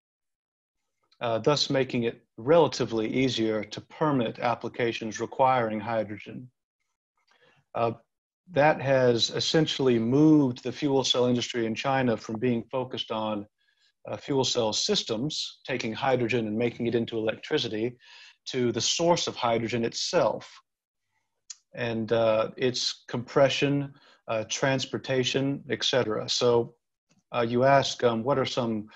thus making it relatively easier to permit applications requiring hydrogen. That has essentially moved the fuel cell industry in China from being focused on fuel cell systems, taking hydrogen and making it into electricity, to the source of hydrogen itself, and its compression, transportation, etc. So you ask what are some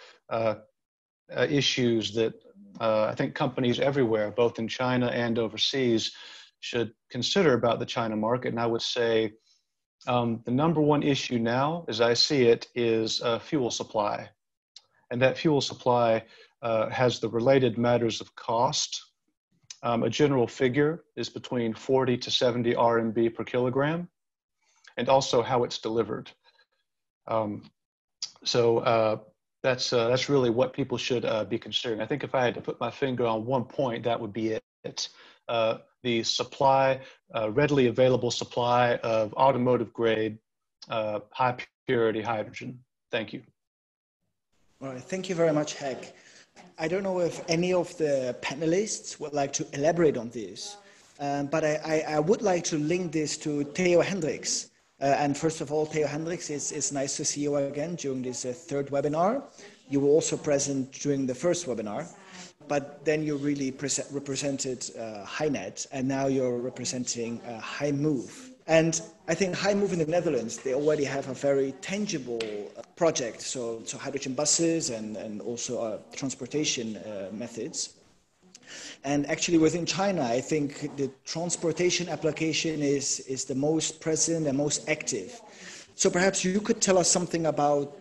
issues that I think companies everywhere, both in China and overseas, should consider about the China market. And I would say the number one issue now, as I see it, is fuel supply. And that fuel supply has the related matters of cost. A general figure is between 40 to 70 RMB per kilogram, and also how it's delivered. So that's really what people should be considering. I think if I had to put my finger on one point, that would be it. The supply, readily available supply of automotive grade, high purity hydrogen. Thank you. All right, thank you very much, Hek. I don't know if any of the panelists would like to elaborate on this, but I would like to link this to Theo Hendriks. And first of all, Theo Hendriks, it's nice to see you again during this third webinar. You were also present during the first webinar, but then you really represented HyNet, and now you're representing Hymove. And I think Hymove in the Netherlands, they already have a very tangible project, so hydrogen buses and also transportation methods. And actually within China, I think the transportation application is the most present and most active. So perhaps you could tell us something about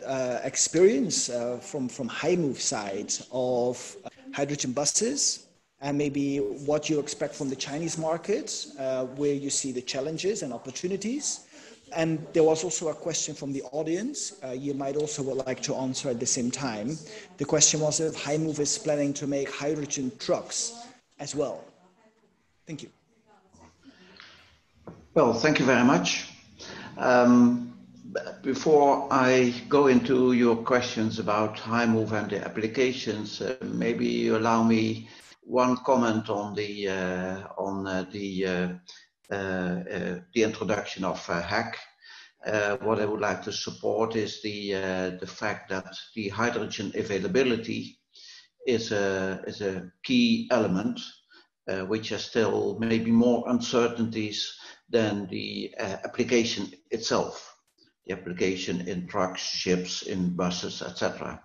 experience from Hymove side of hydrogen buses, and maybe what you expect from the Chinese market, where you see the challenges and opportunities. And there was also a question from the audience. You might also would like to answer at the same time. The question was if Hymove is planning to make hydrogen trucks as well. Thank you. Well, thank you very much. Before I go into your questions about Hymove and the applications, maybe you allow me one comment on the introduction of HEC. What I would like to support is the fact that the hydrogen availability is a key element, which are still maybe more uncertainties than the application itself. The application in trucks, ships, in buses, etc.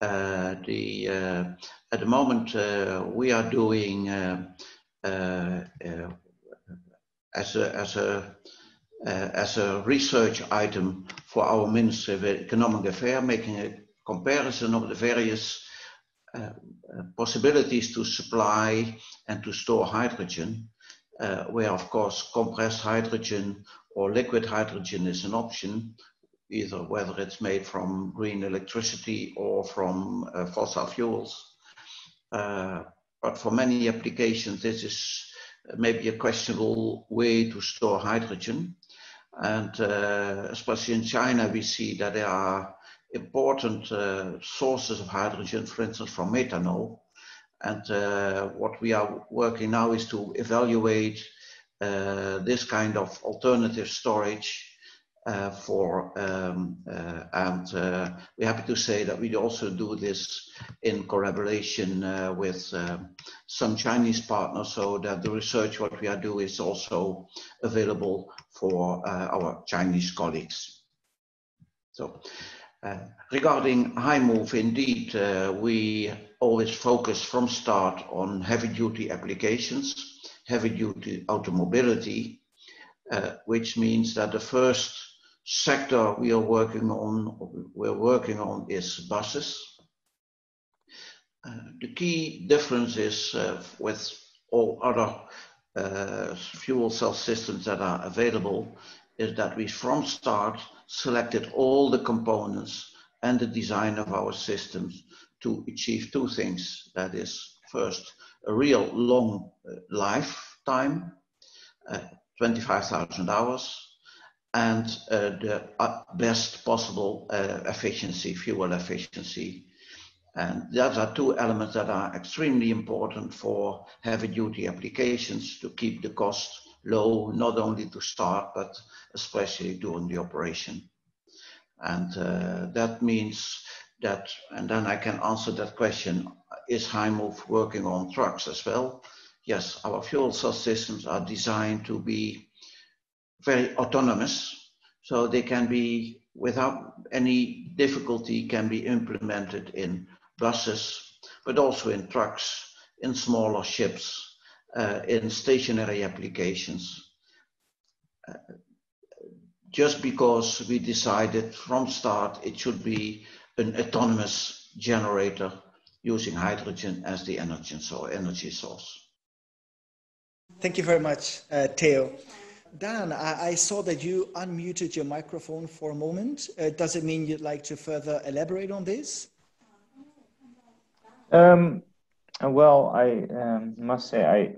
At the moment, we are doing as a research item for our Ministry of Economic Affairs, making a comparison of the various possibilities to supply and to store hydrogen, where of course compressed hydrogen or liquid hydrogen is an option, either whether it's made from green electricity or from fossil fuels. But for many applications, this is maybe a questionable way to store hydrogen. And especially in China, we see that there are important sources of hydrogen, for instance, from methanol. And what we are working now is to evaluate this kind of alternative storage and we're happy to say that we also do this in collaboration with some Chinese partners, so that the research what we are doing is also available for our Chinese colleagues. So regarding Hymove, indeed, we always focus from start on heavy-duty applications, heavy-duty automobility, which means that the first sector we're working on is buses. The key difference is with all other fuel cell systems that are available is that we from start selected all the components and the design of our systems to achieve two things. That is, first, a real long lifetime, 25,000 hours, and the best possible efficiency, fuel efficiency. And those are two elements that are extremely important for heavy-duty applications to keep the cost low, not only to start, but especially during the operation. And that means that, and then I can answer that question, is Hymove working on trucks as well? Yes, our fuel cell systems are designed to be very autonomous, so they can be, without any difficulty, can be implemented in buses, but also in trucks, in smaller ships, in stationary applications. Just because we decided from start it should be an autonomous generator using hydrogen as the energy source. Thank you very much, Theo. Daan, I saw that you unmuted your microphone for a moment. Does it mean you'd like to further elaborate on this? Well, I must say I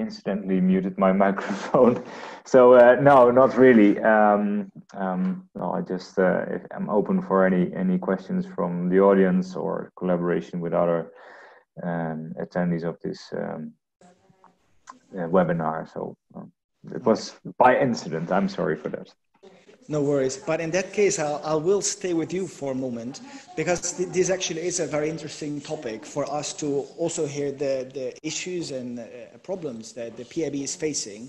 incidentally muted my microphone. So no, not really. No, I just I'm open for any questions from the audience or collaboration with other attendees of this webinar. So it was by incident. I'm sorry for that. No worries. But in that case, I will stay with you for a moment, because this actually is a very interesting topic for us to also hear the issues and problems that the PEB is facing.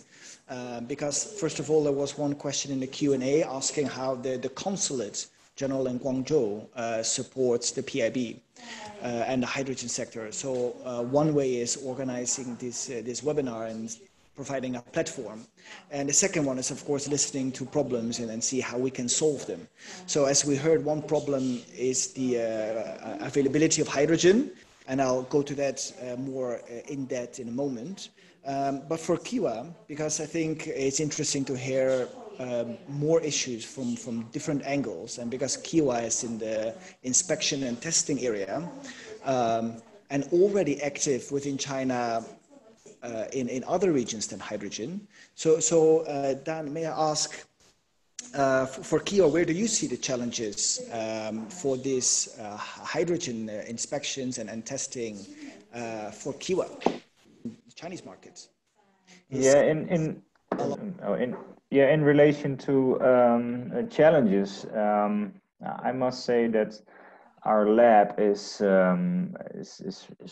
Because first of all, there was one question in the Q&A asking how the consulate general in Guangzhou supports the PEB and the hydrogen sector. So one way is organizing this webinar and providing a platform. And the second one is, of course, listening to problems and then see how we can solve them. So as we heard, one problem is the availability of hydrogen. And I'll go to that more in depth in a moment. But for Kiwa, because I think it's interesting to hear more issues from different angles. And because Kiwa is in the inspection and testing area and already active within China, in other regions than hydrogen. So Dan, may I ask for Kiwa, where do you see the challenges for these hydrogen inspections and testing for Kiwa in Chinese markets? In relation to challenges, I must say that our lab is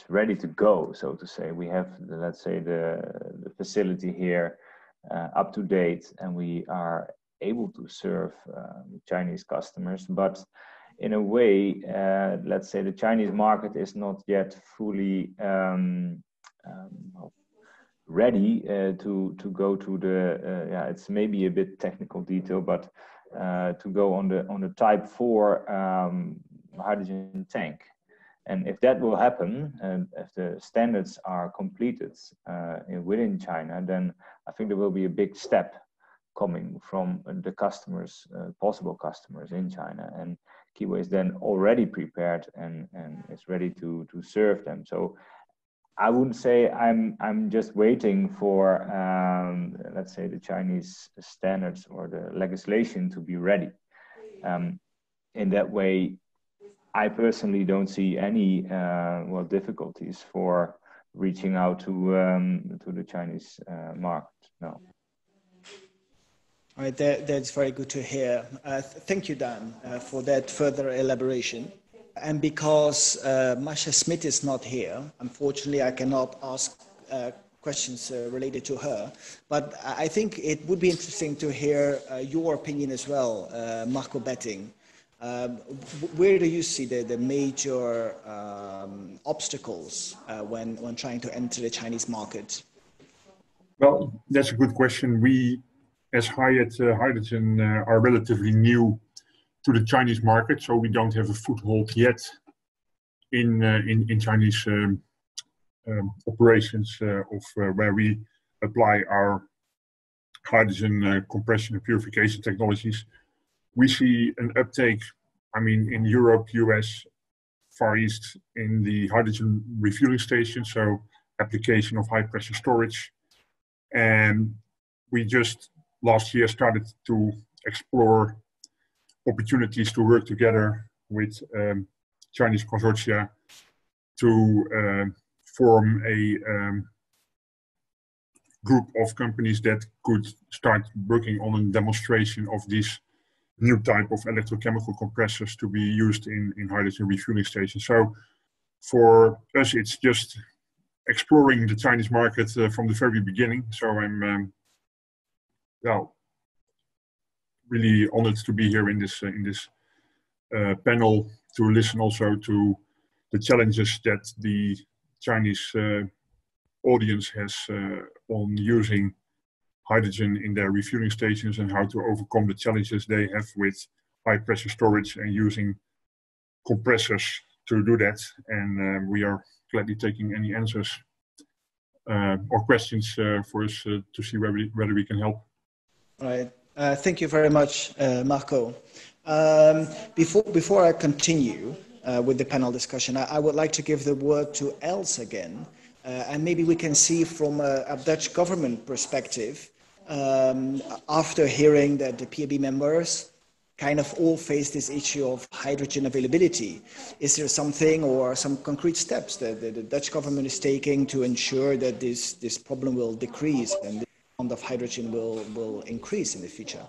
ready to go, so to say. We have, let's say, the facility here up to date, and we are able to serve Chinese customers. But in a way, let's say the Chinese market is not yet fully ready to go to the it's maybe a bit technical detail, but to go on the Type 4 hydrogen tank. And if that will happen, and if the standards are completed within China, then I think there will be a big step coming from the customers, possible customers in China, and Kiwa is then already prepared and is ready to serve them. So I wouldn't say I'm just waiting for let's say the Chinese standards or the legislation to be ready. In that way, I personally don't see any difficulties for reaching out to the Chinese market. No. All right, that's very good to hear. Thank you, Dan, for that further elaboration. And because Masha Smith is not here, unfortunately, I cannot ask questions related to her. But I think it would be interesting to hear your opinion as well, Marco Betting. Where do you see the major obstacles when trying to enter the Chinese market? Well, that's a good question. We, as Hyet Hydrogen, are relatively new to the Chinese market, so we don't have a foothold yet in Chinese operations where we apply our hydrogen compression and purification technologies. We see an uptake, I mean, in Europe, US, Far East, in the hydrogen refueling station, so application of high pressure storage. And we just last year started to explore opportunities to work together with Chinese consortia to form a group of companies that could start working on a demonstration of these new type of electrochemical compressors to be used in hydrogen refueling stations. So for us, it's just exploring the Chinese market from the very beginning. So I'm really honored to be here in this panel to listen also to the challenges that the Chinese audience has on using hydrogen in their refueling stations, and how to overcome the challenges they have with high pressure storage and using compressors to do that. And we are gladly taking any answers or questions for us to see whether we can help. All right. Thank you very much, Marco. Before I continue with the panel discussion, I would like to give the word to Els again, And maybe we can see from a Dutch government perspective, after hearing that the PAB members kind of all face this issue of hydrogen availability. Is there something or some concrete steps that the Dutch government is taking to ensure that this problem will decrease and the amount of hydrogen will increase in the future?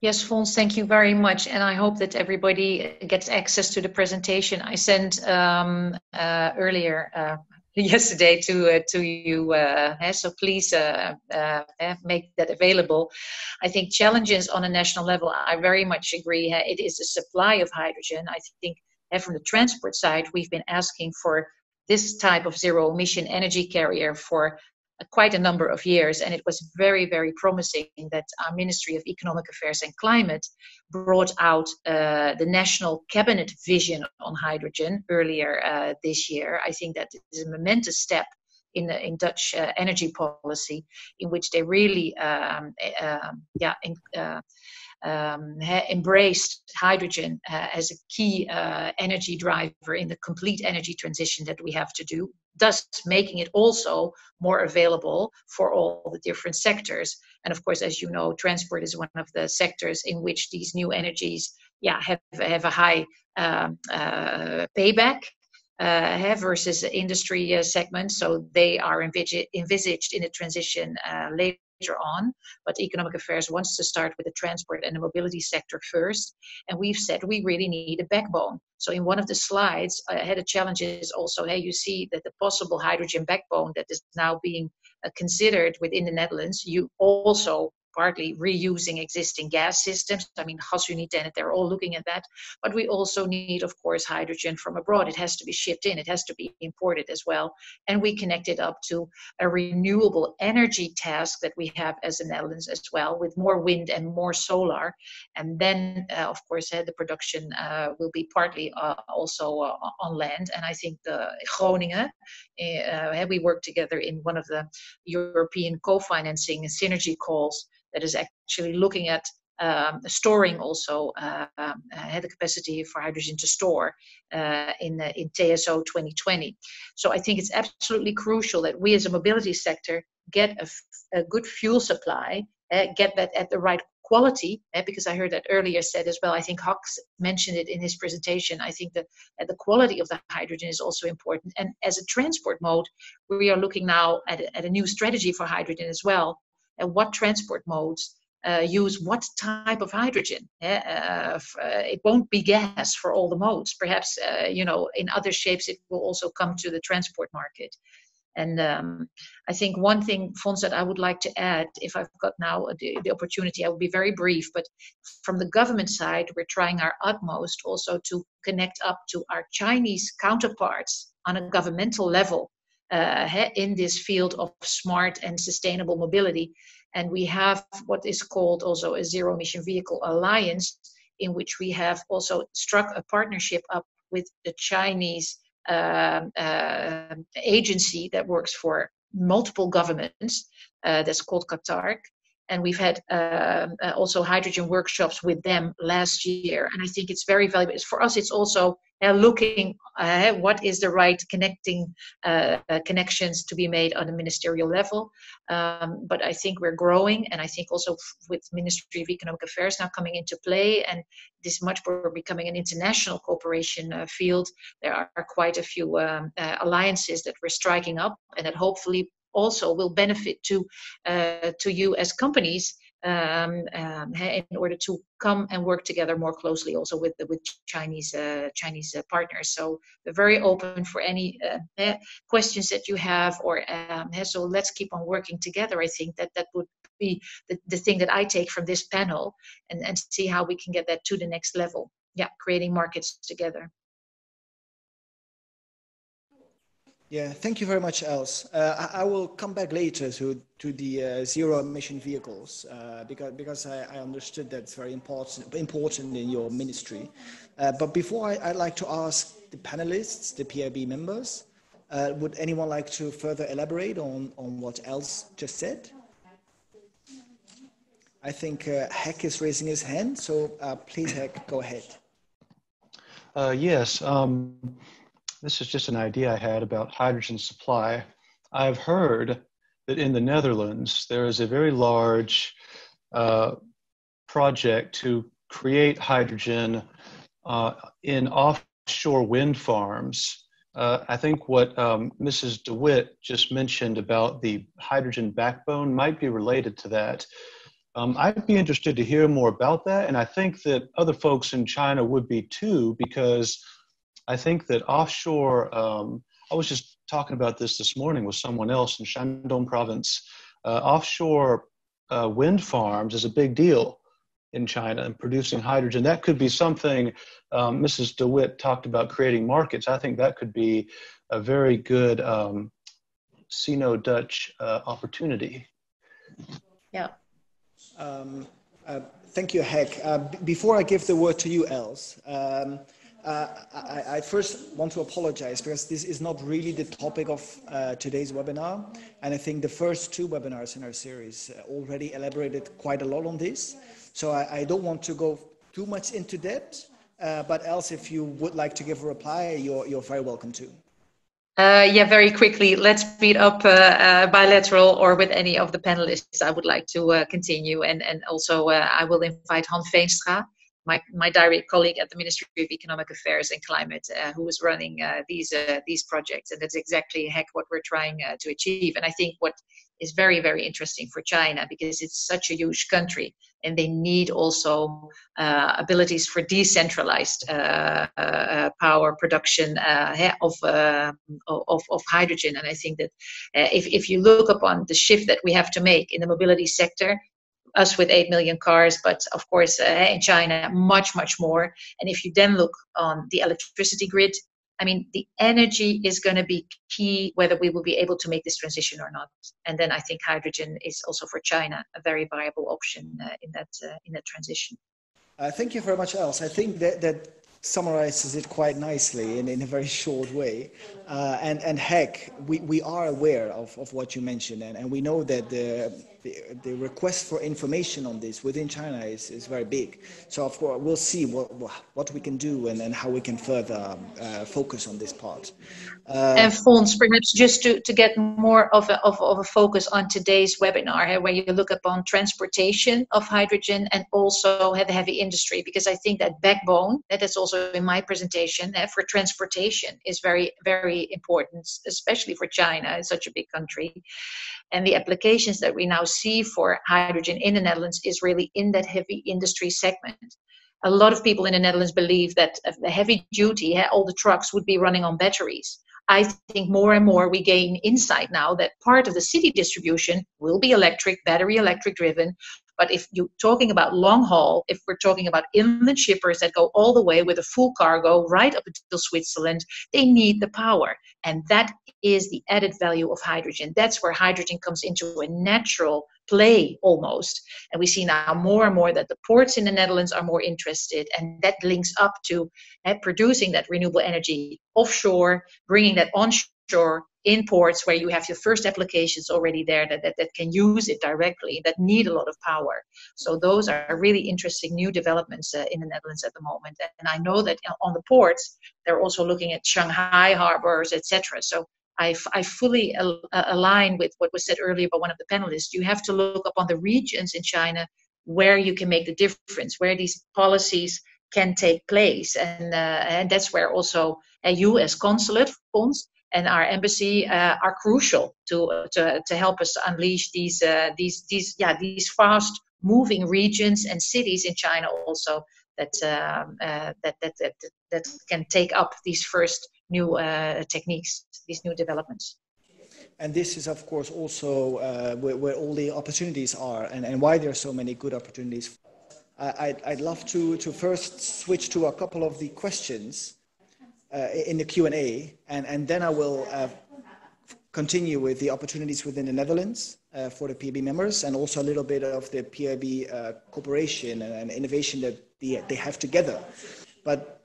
Yes, Fons, thank you very much. And I hope that everybody gets access to the presentation I sent earlier yesterday to you. So please make that available. I think challenges on a national level, I very much agree. It is the supply of hydrogen. I think from the transport side, we've been asking for this type of zero emission energy carrier for quite a number of years, and it was very, very promising that our Ministry of Economic Affairs and Climate brought out the National Cabinet Vision on Hydrogen earlier this year. I think that is a momentous step in Dutch energy policy, in which they really embraced hydrogen as a key energy driver in the complete energy transition that we have to do, thus making it also more available for all the different sectors. And of course, as you know, transport is one of the sectors in which these new energies have a high payback versus industry segments. So they are envisaged in the transition later on, but Economic Affairs wants to start with the transport and the mobility sector first, and we've said we really need a backbone. So in one of the slides I had a challenge is also, hey, you see that the possible hydrogen backbone that is now being considered within the Netherlands, you also partly reusing existing gas systems. I mean, HAN, they're all looking at that, but we also need, of course, hydrogen from abroad. It has to be shipped in, it has to be imported as well. And we connect it up to a renewable energy task that we have as the Netherlands as well, with more wind and more solar. And then, of course, the production will be partly also on land. And I think the Groningen, we work together in one of the European co-financing and synergy calls that is actually looking at storing also the capacity for hydrogen to store in TSO 2020. So I think it's absolutely crucial that we as a mobility sector get a good fuel supply, get that at the right quality, because I heard that earlier said as well, I think Hawks mentioned it in his presentation, I think that the quality of the hydrogen is also important. And as a transport mode, we are looking now at a new strategy for hydrogen as well, and what transport modes use what type of hydrogen. It won't be gas for all the modes. Perhaps, in other shapes, it will also come to the transport market. And I think one thing, Fons, that I would like to add, if I've got now the opportunity, I will be very brief, but from the government side, we're trying our utmost also to connect up to our Chinese counterparts on a governmental level in this field of smart and sustainable mobility. And we have what is called also a Zero Emission Vehicle Alliance, in which we have also struck a partnership up with the Chinese agency that works for multiple governments, that's called CATARC. And we've had also hydrogen workshops with them last year. And I think it's very valuable. For us, it's also looking what is the right connections to be made on a ministerial level. But I think we're growing, and I think also with Ministry of Economic Affairs now coming into play, and this much more becoming an international cooperation field, there are quite a few alliances that we're striking up, and that hopefully also will benefit to you as companies, in order to come and work together more closely also with Chinese partners. So we're very open for any questions that you have, or so let's keep on working together. I think that would be the thing that I take from this panel, and see how we can get that to the next level. Yeah, creating markets together. Yeah, thank you very much, Els. I will come back later to the zero emission vehicles, because I understood that's very important in your ministry. But before I'd like to ask the panelists, the PIB members, would anyone like to further elaborate on what Els just said? I think Hek is raising his hand, so please, Hek, go ahead. Yes. This is just an idea I had about hydrogen supply. I've heard that in the Netherlands, there is a very large project to create hydrogen in offshore wind farms. I think what Mrs. de Wit just mentioned about the hydrogen backbone might be related to that. I'd be interested to hear more about that, and I think that other folks in China would be too, because I think that offshore, I was just talking about this morning with someone else in Shandong province, offshore wind farms is a big deal in China and producing hydrogen. That could be something Mrs. de Wit talked about creating markets. I think that could be a very good Sino-Dutch opportunity. Yeah. Thank you, Hek. Before I give the word to you, Els, I first want to apologize because this is not really the topic of today's webinar. And I think the first two webinars in our series already elaborated quite a lot on this. So I don't want to go too much into depth, but Els, if you would like to give a reply, you're very welcome to. Yeah, very quickly, let's meet up bilateral or with any of the panelists. I would like to continue, and also I will invite Han Veenstra, my direct colleague at the Ministry of Economic Affairs and Climate, who is running these projects, and that's exactly what we're trying to achieve. And I think what is very, very interesting for China, because it's such a huge country, and they need also abilities for decentralized power production of hydrogen. And I think that if you look upon the shift that we have to make in the mobility sector, us with 8 million cars, but of course in China much more. And if you then look on the electricity grid, I mean, the energy is going to be key whether we will be able to make this transition or not. And then I think hydrogen is also for China a very viable option in that transition. Thank you very much, Els. I think that summarizes it quite nicely in a very short way. And Hek, we are aware of what you mentioned, and we know that the request for information on this within China is very big. So of course we'll see what we can do and how we can further focus on this part. And Fons, perhaps just to get more of a focus on today's webinar, where you look upon transportation of hydrogen and also the heavy industry, because I think that backbone, that is also in my presentation, for transportation is very, very important, especially for China, it's such a big country. And the applications that we now see for hydrogen in the Netherlands is really in that heavy industry segment. A lot of people in the Netherlands believe that the heavy duty, all the trucks would be running on batteries. I think more and more we gain insight now that part of the city distribution will be electric, battery electric driven. But if you're talking about long haul, if we're talking about inland shippers that go all the way with a full cargo right up until Switzerland, they need the power. And that is the added value of hydrogen. That's where hydrogen comes into a natural play almost. And we see now more and more that the ports in the Netherlands are more interested, and that links up to producing that renewable energy offshore, bringing that onshore, in ports where you have your first applications already there that can use it directly, that need a lot of power. So those are really interesting new developments in the Netherlands at the moment. And I know that on the ports, they're also looking at Shanghai harbors, etc. So I fully align with what was said earlier by one of the panelists. You have to look upon the regions in China where you can make the difference, where these policies can take place. And that's where also you as consulate funds, and our embassy are crucial to help us unleash these fast moving regions and cities in China also that can take up these first new techniques, these new developments. And this is, of course, also where all the opportunities are, and why there are so many good opportunities. I'd love to first switch to a couple of the questions in the Q&A, and then I will continue with the opportunities within the Netherlands for the PEB members, and also a little bit of the PEB cooperation and innovation that they have together. But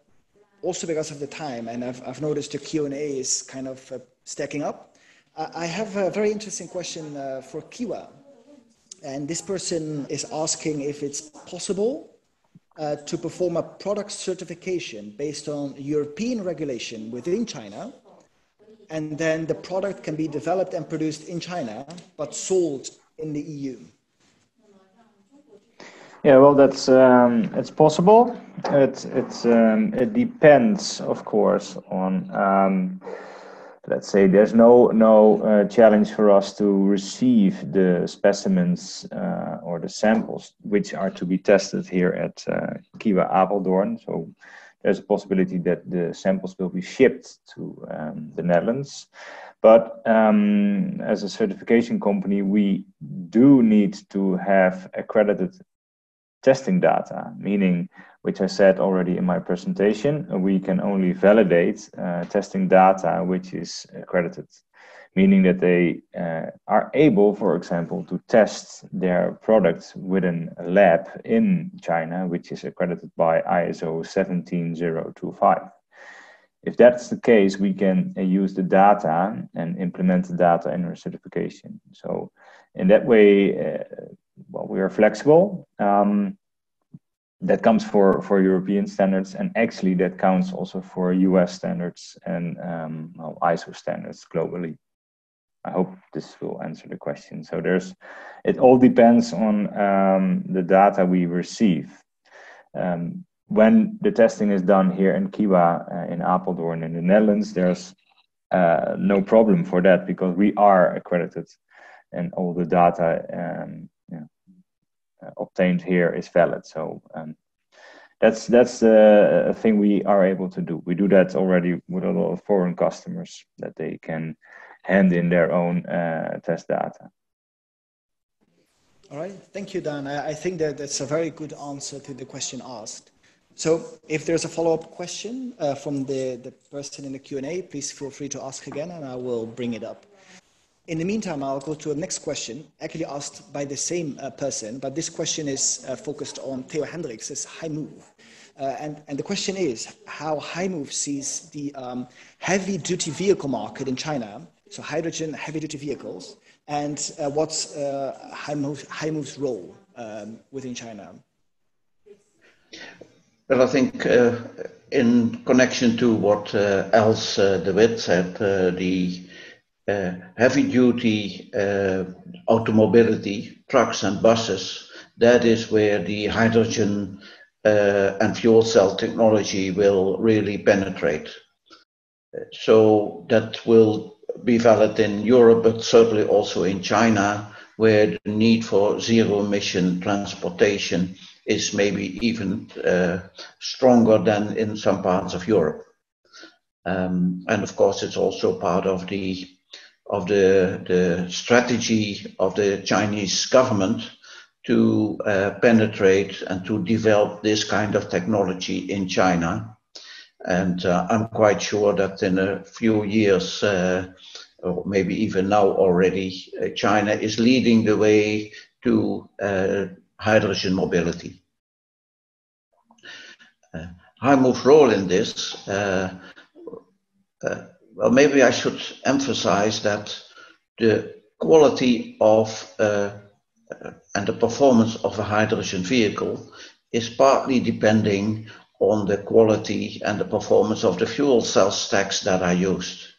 also because of the time, and I've noticed the Q&A is kind of stacking up. I have a very interesting question for Kiwa, and this person is asking if it's possible to perform a product certification based on European regulation within China. And then the product can be developed and produced in China, but sold in the EU. Yeah, well, that's it's possible. It depends, of course, on let's say there's no challenge for us to receive the specimens or the samples which are to be tested here at Kiwa Apeldoorn. So there's a possibility that the samples will be shipped to the Netherlands. But as a certification company, we do need to have accredited testing data, meaning, which I said already in my presentation, we can only validate testing data which is accredited, meaning that they are able, for example, to test their products within a lab in China, which is accredited by ISO 17025. If that's the case, we can use the data and implement the data in our certification. So in that way, well, we are flexible. That comes for European standards, and actually that counts also for US standards and well, ISO standards globally. I hope this will answer the question. So there's, it all depends on the data we receive. When the testing is done here in Kiwa, in Apeldoorn in the Netherlands, there's no problem for that because we are accredited and all the data obtained here is valid. So that's a thing we are able to do. We do that already with a lot of foreign customers, that they can hand in their own test data. All right, thank you, Dan. I think that that's a very good answer to the question asked. So if there's a follow-up question from the person in the Q&A, please feel free to ask again and I will bring it up. In the meantime, I'll go to the next question, actually asked by the same person, but this question is focused on Theo Hendriks' Hymove. And the question is how Hymove sees the heavy-duty vehicle market in China, so hydrogen heavy-duty vehicles, and what's Hymove's role within China? Well, I think in connection to what Els de Wit said, the heavy-duty automobility, trucks and buses, that is where the hydrogen and fuel cell technology will really penetrate. So that will be valid in Europe, but certainly also in China, where the need for zero-emission transportation is maybe even stronger than in some parts of Europe. And of course, it's also part of the strategy of the Chinese government to penetrate and to develop this kind of technology in China. And I'm quite sure that in a few years, or maybe even now already, China is leading the way to hydrogen mobility. Hymove's role in this, well, maybe I should emphasize that the quality of and the performance of a hydrogen vehicle is partly depending on the quality and the performance of the fuel cell stacks that are used.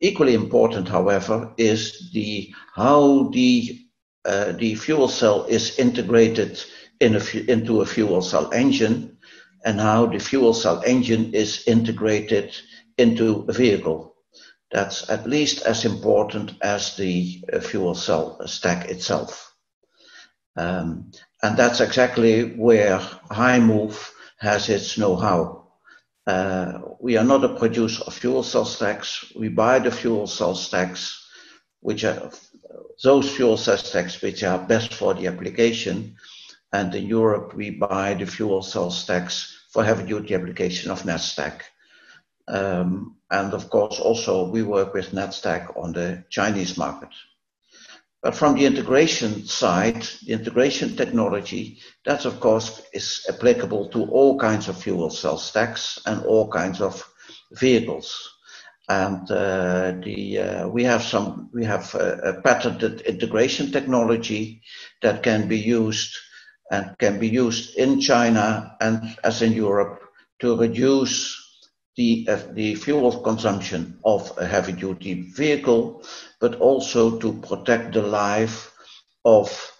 Equally important, however, is how the fuel cell is integrated in into a fuel cell engine, and how the fuel cell engine is integrated into a vehicle. That's at least as important as the fuel cell stack itself. And that's exactly where Hymove has its know-how. We are not a producer of fuel cell stacks. We buy the fuel cell stacks, which are those fuel cell stacks which are best for the application. And in Europe, we buy the fuel cell stacks for heavy-duty application of NedStack. And of course, also we work with NedStack on the Chinese market. But from the integration side, the integration technology, that of course is applicable to all kinds of fuel cell stacks and all kinds of vehicles. And we have a patented integration technology that can be used and can be used in China and as in Europe to reduce the fuel consumption of a heavy-duty vehicle, but also to protect the life of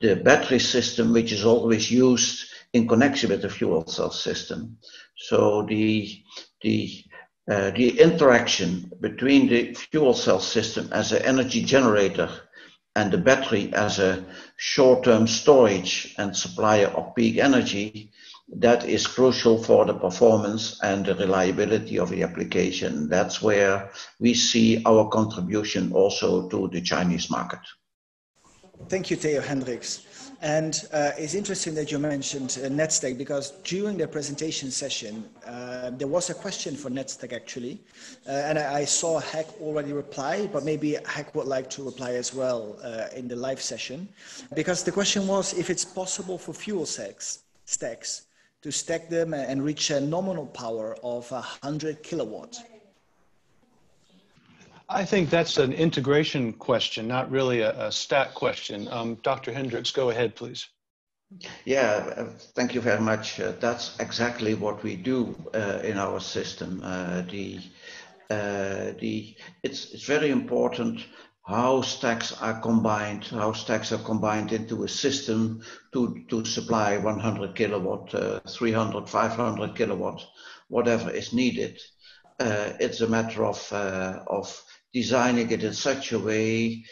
the battery system, which is always used in connection with the fuel cell system. So the interaction between the fuel cell system as an energy generator and the battery as a short-term storage and supplier of peak energy, that is crucial for the performance and the reliability of the application. That's where we see our contribution also to the Chinese market. Thank you, Theo Hendriks. And it's interesting that you mentioned NedStack, because during the presentation session, there was a question for NedStack actually. And I saw HEC already reply, but maybe HEC would like to reply as well in the live session, because the question was if it's possible for fuel stacks to stack them and reach a nominal power of 100 kilowatts. I think that's an integration question, not really a stack question. Dr. Hendriks, go ahead, please. Yeah, thank you very much. That's exactly what we do in our system. It's very important how stacks are combined, into a system to supply 100 kilowatt, 300, 500 kilowatt, whatever is needed. It's a matter of designing it in such a way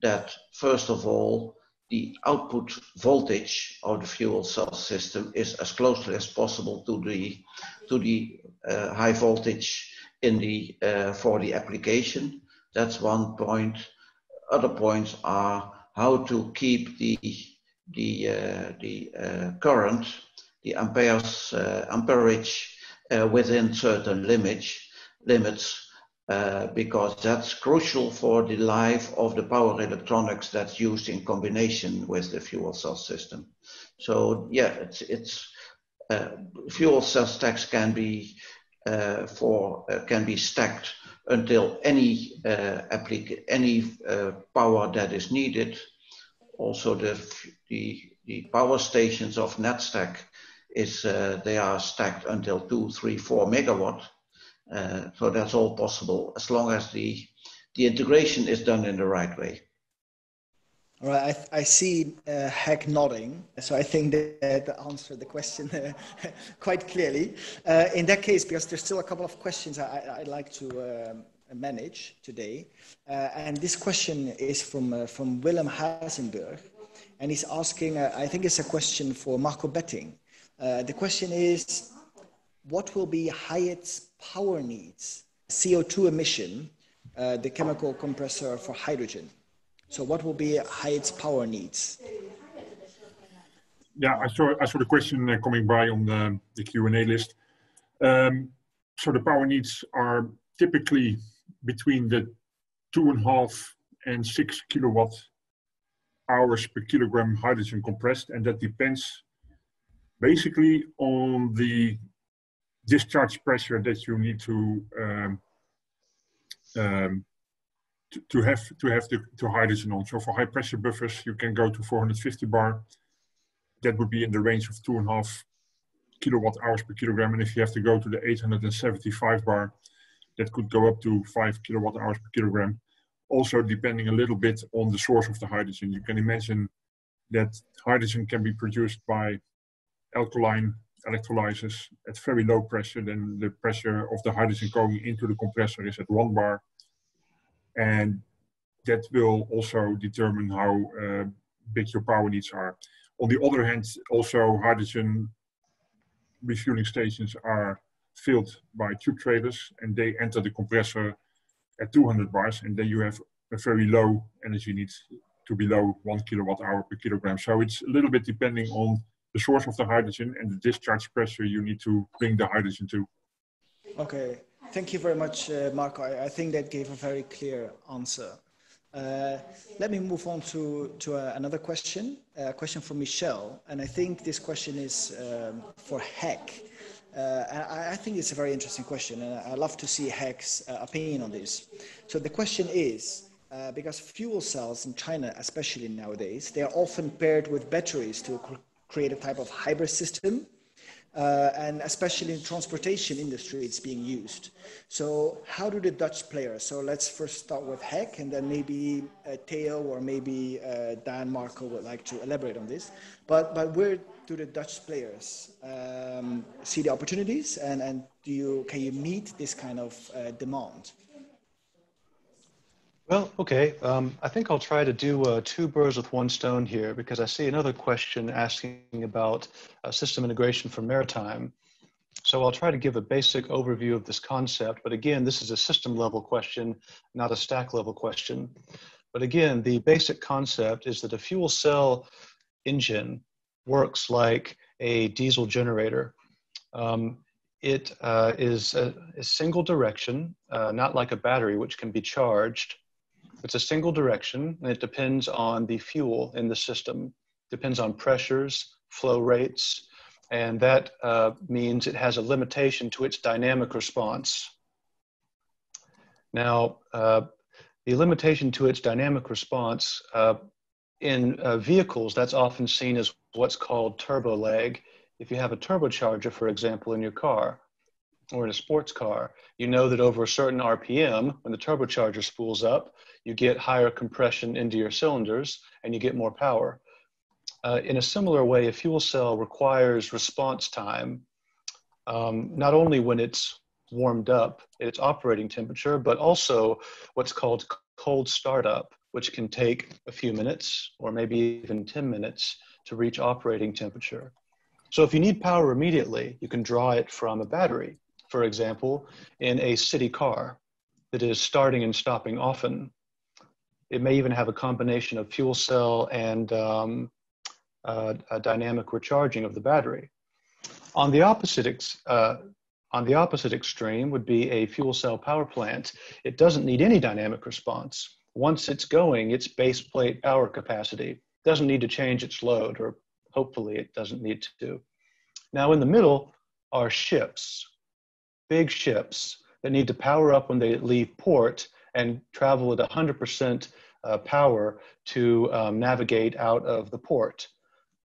that, first of all, the output voltage of the fuel cell system is as closely as possible to the high voltage in for the application. That's one point. Other points are how to keep the current, the amperage within certain limits. Because that's crucial for the life of the power electronics that's used in combination with the fuel cell system. So yeah, it's fuel cell stacks can be stacked until any power that is needed. Also, the power stations of NedStack they are stacked until 2, 3, 4 megawatt. So that's all possible as long as the integration is done in the right way. All right, I see HEC nodding, so I think that answered the question quite clearly. In that case, because there's still a couple of questions I'd like to manage today, and this question is from Willem Hazenburg, and he's asking, I think it's a question for Marco Betting. The question is, what will be Hyet's power needs, CO2 emission, the chemical compressor for hydrogen? So what will be Hyet's power needs? Yeah, I saw the question coming by on the Q&A list. So the power needs are typically between the 2.5 and 6 kilowatt hours per kilogram hydrogen compressed, and that depends basically on the discharge pressure that you need to have the hydrogen on. So for high pressure buffers, you can go to 450 bar. That would be in the range of 2.5 kilowatt hours per kilogram. And if you have to go to the 875 bar, that could go up to 5 kilowatt hours per kilogram. Also depending a little bit on the source of the hydrogen. You can imagine that hydrogen can be produced by alkaline electrolysis at very low pressure. Then the pressure of the hydrogen going into the compressor is at 1 bar, and that will also determine how big your power needs are. On the other hand, also hydrogen refueling stations are filled by tube trailers, and they enter the compressor at 200 bars, and then you have a very low energy needs to below 1 kilowatt hour per kilogram. So it's a little bit depending on the source of the hydrogen and the discharge pressure you need to bring the hydrogen to. Okay, thank you very much, Marco. I think that gave a very clear answer. Let me move on to another question, a question from Michelle. And I think this question is for HEC. I think it's a very interesting question, and I'd love to see HEC's opinion on this. So the question is, because fuel cells in China, especially nowadays, they are often paired with batteries to create a type of hybrid system. And especially in transportation industry, it's being used. So how do the Dutch players, so let's first start with HEC, and then maybe Theo or maybe Dan, Marco would like to elaborate on this, but where do the Dutch players see the opportunities, and can you meet this kind of demand? Well, okay, I think I'll try to do two birds with one stone here, because I see another question asking about system integration for maritime. So I'll try to give a basic overview of this concept, but again, this is a system level question, not a stack level question. But again, the basic concept is that a fuel cell engine works like a diesel generator. It is a single direction, not like a battery, which can be charged. It's a single direction, and it depends on the fuel in the system. Depends on pressures, flow rates, and that means it has a limitation to its dynamic response. Now, the limitation to its dynamic response in vehicles, that's often seen as what's called turbo lag. If you have a turbocharger, for example, in your car, or in a sports car, you know that over a certain RPM, when the turbocharger spools up, you get higher compression into your cylinders and you get more power. In a similar way, a fuel cell requires response time, not only when it's warmed up at its operating temperature, but also what's called cold startup, which can take a few minutes or maybe even 10 minutes to reach operating temperature. So if you need power immediately, you can draw it from a battery. For example, in a city car that is starting and stopping often. It may even have a combination of fuel cell and a dynamic recharging of the battery. On the opposite extreme would be a fuel cell power plant. It doesn't need any dynamic response. Once it's going, its base plate power capacity doesn't need to change its load, or hopefully it doesn't need to. Now in the middle are ships, big ships that need to power up when they leave port and travel at 100% power to navigate out of the port.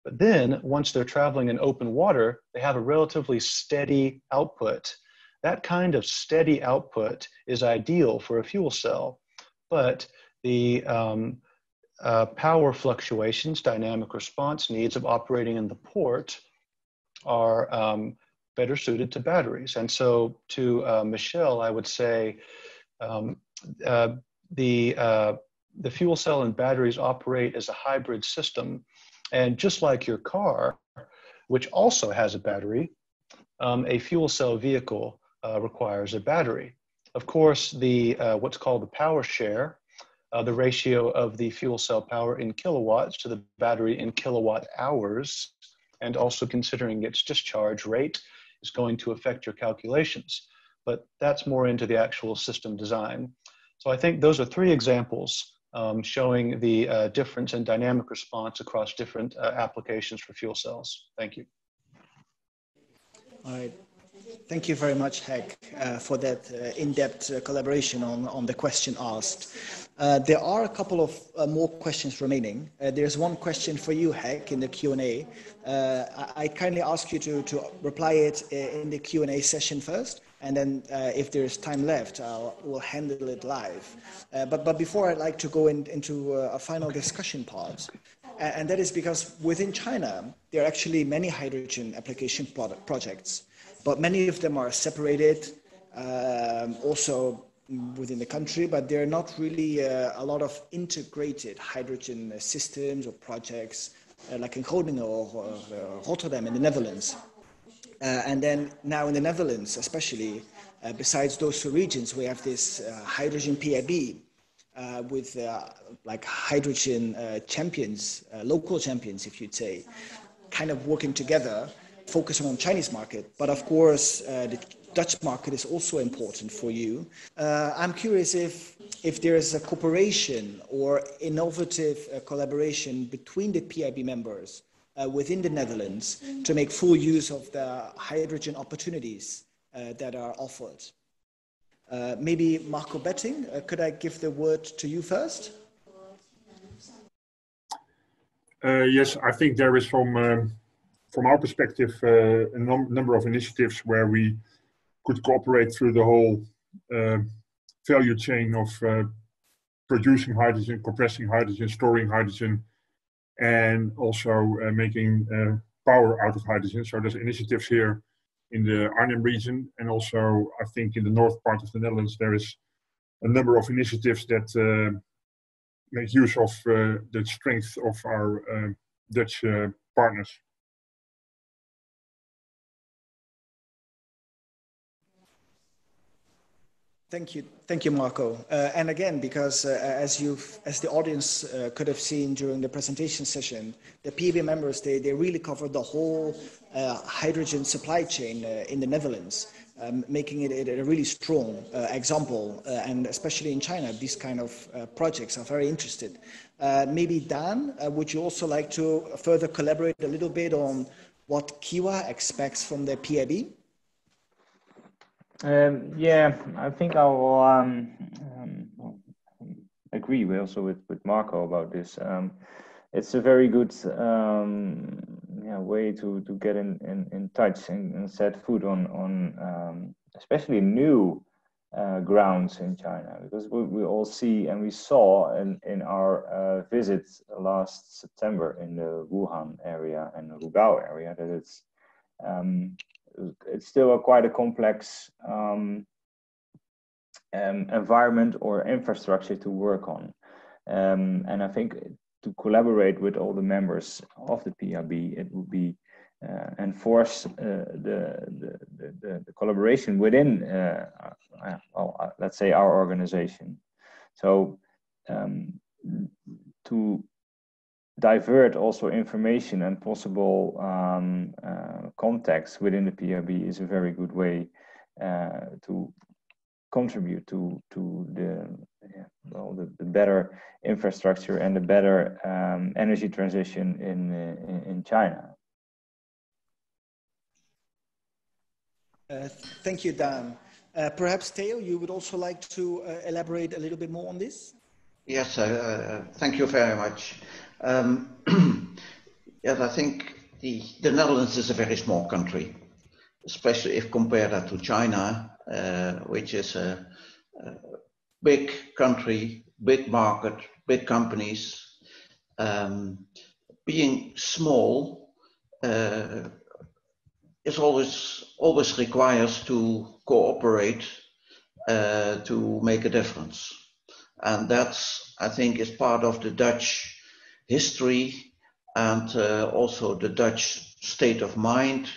But then once they're traveling in open water, they have a relatively steady output. That kind of steady output is ideal for a fuel cell, but the power fluctuations, dynamic response needs of operating in the port are better suited to batteries. And so to Michelle, I would say the fuel cell and batteries operate as a hybrid system. And just like your car, which also has a battery, a fuel cell vehicle requires a battery. Of course, the what's called the power share, the ratio of the fuel cell power in kilowatts to the battery in kilowatt hours, and also considering its discharge rate, is going to affect your calculations. But that's more into the actual system design. So I think those are three examples showing the difference in dynamic response across different applications for fuel cells. Thank you. All right. Thank you very much, Hek, for that in-depth collaboration on the question asked. There are a couple of more questions remaining. There's one question for you, Hek, in the Q&A. I kindly ask you to reply it in the Q&A session first, and then if there's time left, we'll handle it live. But before, I'd like to go into a final discussion part. And that is because within China, there are actually many hydrogen application projects. But many of them are separated also within the country, but there are not really a lot of integrated hydrogen systems or projects like in Groningen or Rotterdam in the Netherlands. And then now in the Netherlands, especially, besides those two regions, we have this hydrogen PED with like hydrogen champions, local champions, if you'd say, kind of working together, focusing on Chinese market, but of course the Dutch market is also important for you. I'm curious if there is a cooperation or innovative collaboration between the PIB members within the Netherlands to make full use of the hydrogen opportunities that are offered. Maybe Marco Betting, could I give the word to you first? Yes, I think there is some from our perspective, a number of initiatives where we could cooperate through the whole value chain of producing hydrogen, compressing hydrogen, storing hydrogen, and also making power out of hydrogen. So there's initiatives here in the Arnhem region, and also I think in the north part of the Netherlands there is a number of initiatives that make use of the strength of our Dutch partners. Thank you, Marco. And again, because as the audience could have seen during the presentation session, the PEB members, they really cover the whole hydrogen supply chain in the Netherlands, making it a really strong example. And especially in China, these kind of projects are very interested. Maybe Dan, would you also like to further collaborate a little bit on what Kiwa expects from the PEB? Yeah, I think I will agree also with Marco about this. It's a very good way to get in touch and set foot on especially new grounds in China, because we all see and we saw in our visit last September in the Wuhan area and the Rugao area that it's still quite a complex environment or infrastructure to work on. And I think to collaborate with all the members of the PRB, it would be enforce the collaboration within, well, let's say, our organization. So to divert also information and possible contacts within the PRB is a very good way to contribute to the better infrastructure and the better energy transition in China. Thank you, Dan. Perhaps Theo, you would also like to elaborate a little bit more on this? Yes, thank you very much. Yes, I think the Netherlands is a very small country, especially if compared to China, which is a big country, big market, big companies. Being small is always requires to cooperate to make a difference, and that's, I think, is part of the Dutch history and also the Dutch state of mind,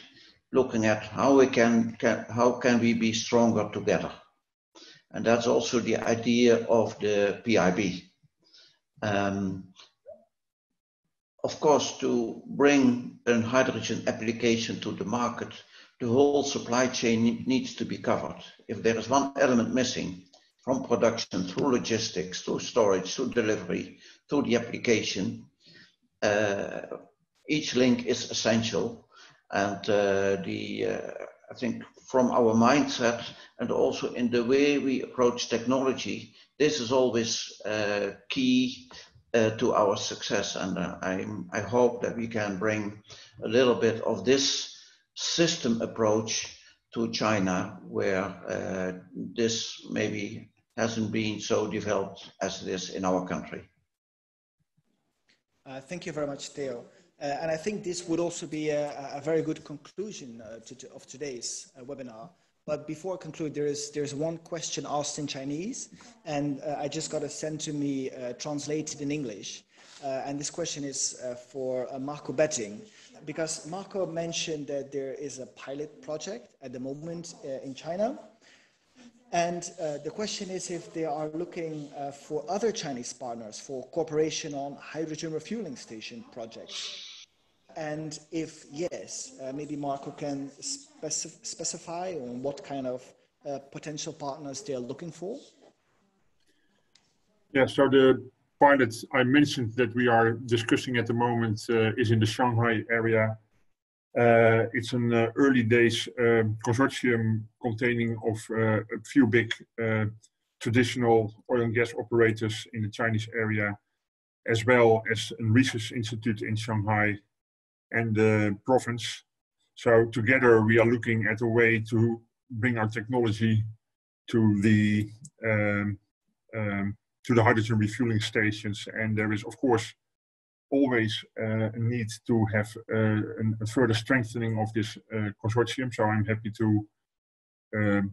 looking at how we can we be stronger together. And that's also the idea of the PIB. Of course, to bring a hydrogen application to the market, the whole supply chain needs to be covered. If there is one element missing, from production through logistics, through storage, through delivery, to the application, each link is essential, and I think from our mindset and also in the way we approach technology, this is always key to our success, and I hope that we can bring a little bit of this system approach to China, where this maybe hasn't been so developed as it is in our country. Thank you very much, Theo. And I think this would also be a very good conclusion of today's webinar. But before I conclude, there's one question asked in Chinese, and I just got it sent to me translated in English. And this question is for Marco Betting, because Marco mentioned that there is a pilot project at the moment in China. And the question is if they are looking for other Chinese partners for cooperation on hydrogen refueling station projects. And if yes, maybe Marco can specify on what kind of potential partners they are looking for. Yeah, so the pilot I mentioned that we are discussing at the moment is in the Shanghai area. It's an early days consortium containing of a few big traditional oil and gas operators in the Chinese area, as well as a research institute in Shanghai and the province. So together we are looking at a way to bring our technology to the hydrogen refueling stations. And there is, of course, always a need to have a further strengthening of this consortium. So I'm happy to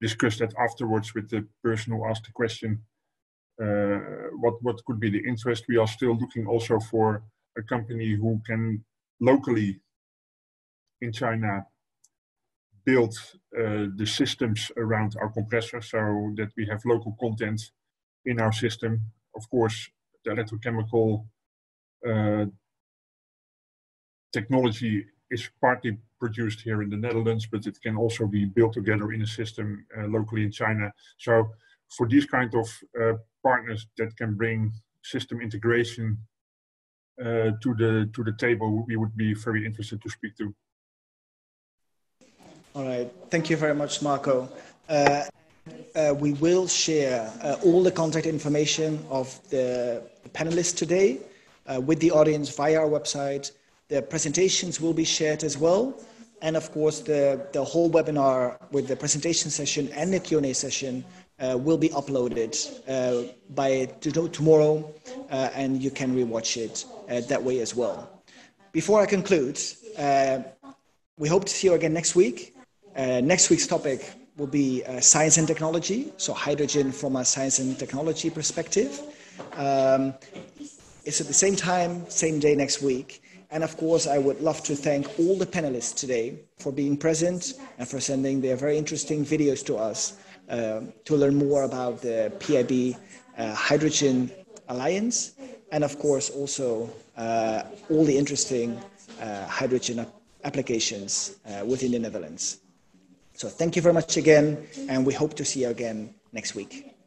discuss that afterwards with the person who asked the question, what could be the interest. We are still looking also for a company who can locally in China build the systems around our compressor, so that we have local content in our system. Of course, the electrochemical technology is partly produced here in the Netherlands, but it can also be built together in a system locally in China. So for these kind of partners that can bring system integration to the table, we would be very interested to speak to. All right. Thank you very much, Marco. We will share all the contact information of the panelists today with the audience via our website. The presentations will be shared as well. And of course, the whole webinar with the presentation session and the Q&A session will be uploaded by tomorrow, and you can rewatch it that way as well. Before I conclude, we hope to see you again next week. Next week's topic will be science and technology, so hydrogen from a science and technology perspective. It's at the same time, same day next week. And of course, I would love to thank all the panelists today for being present and for sending their very interesting videos to us to learn more about the PIB Hydrogen Alliance, and of course also all the interesting hydrogen applications within the Netherlands. So thank you very much again, and we hope to see you again next week.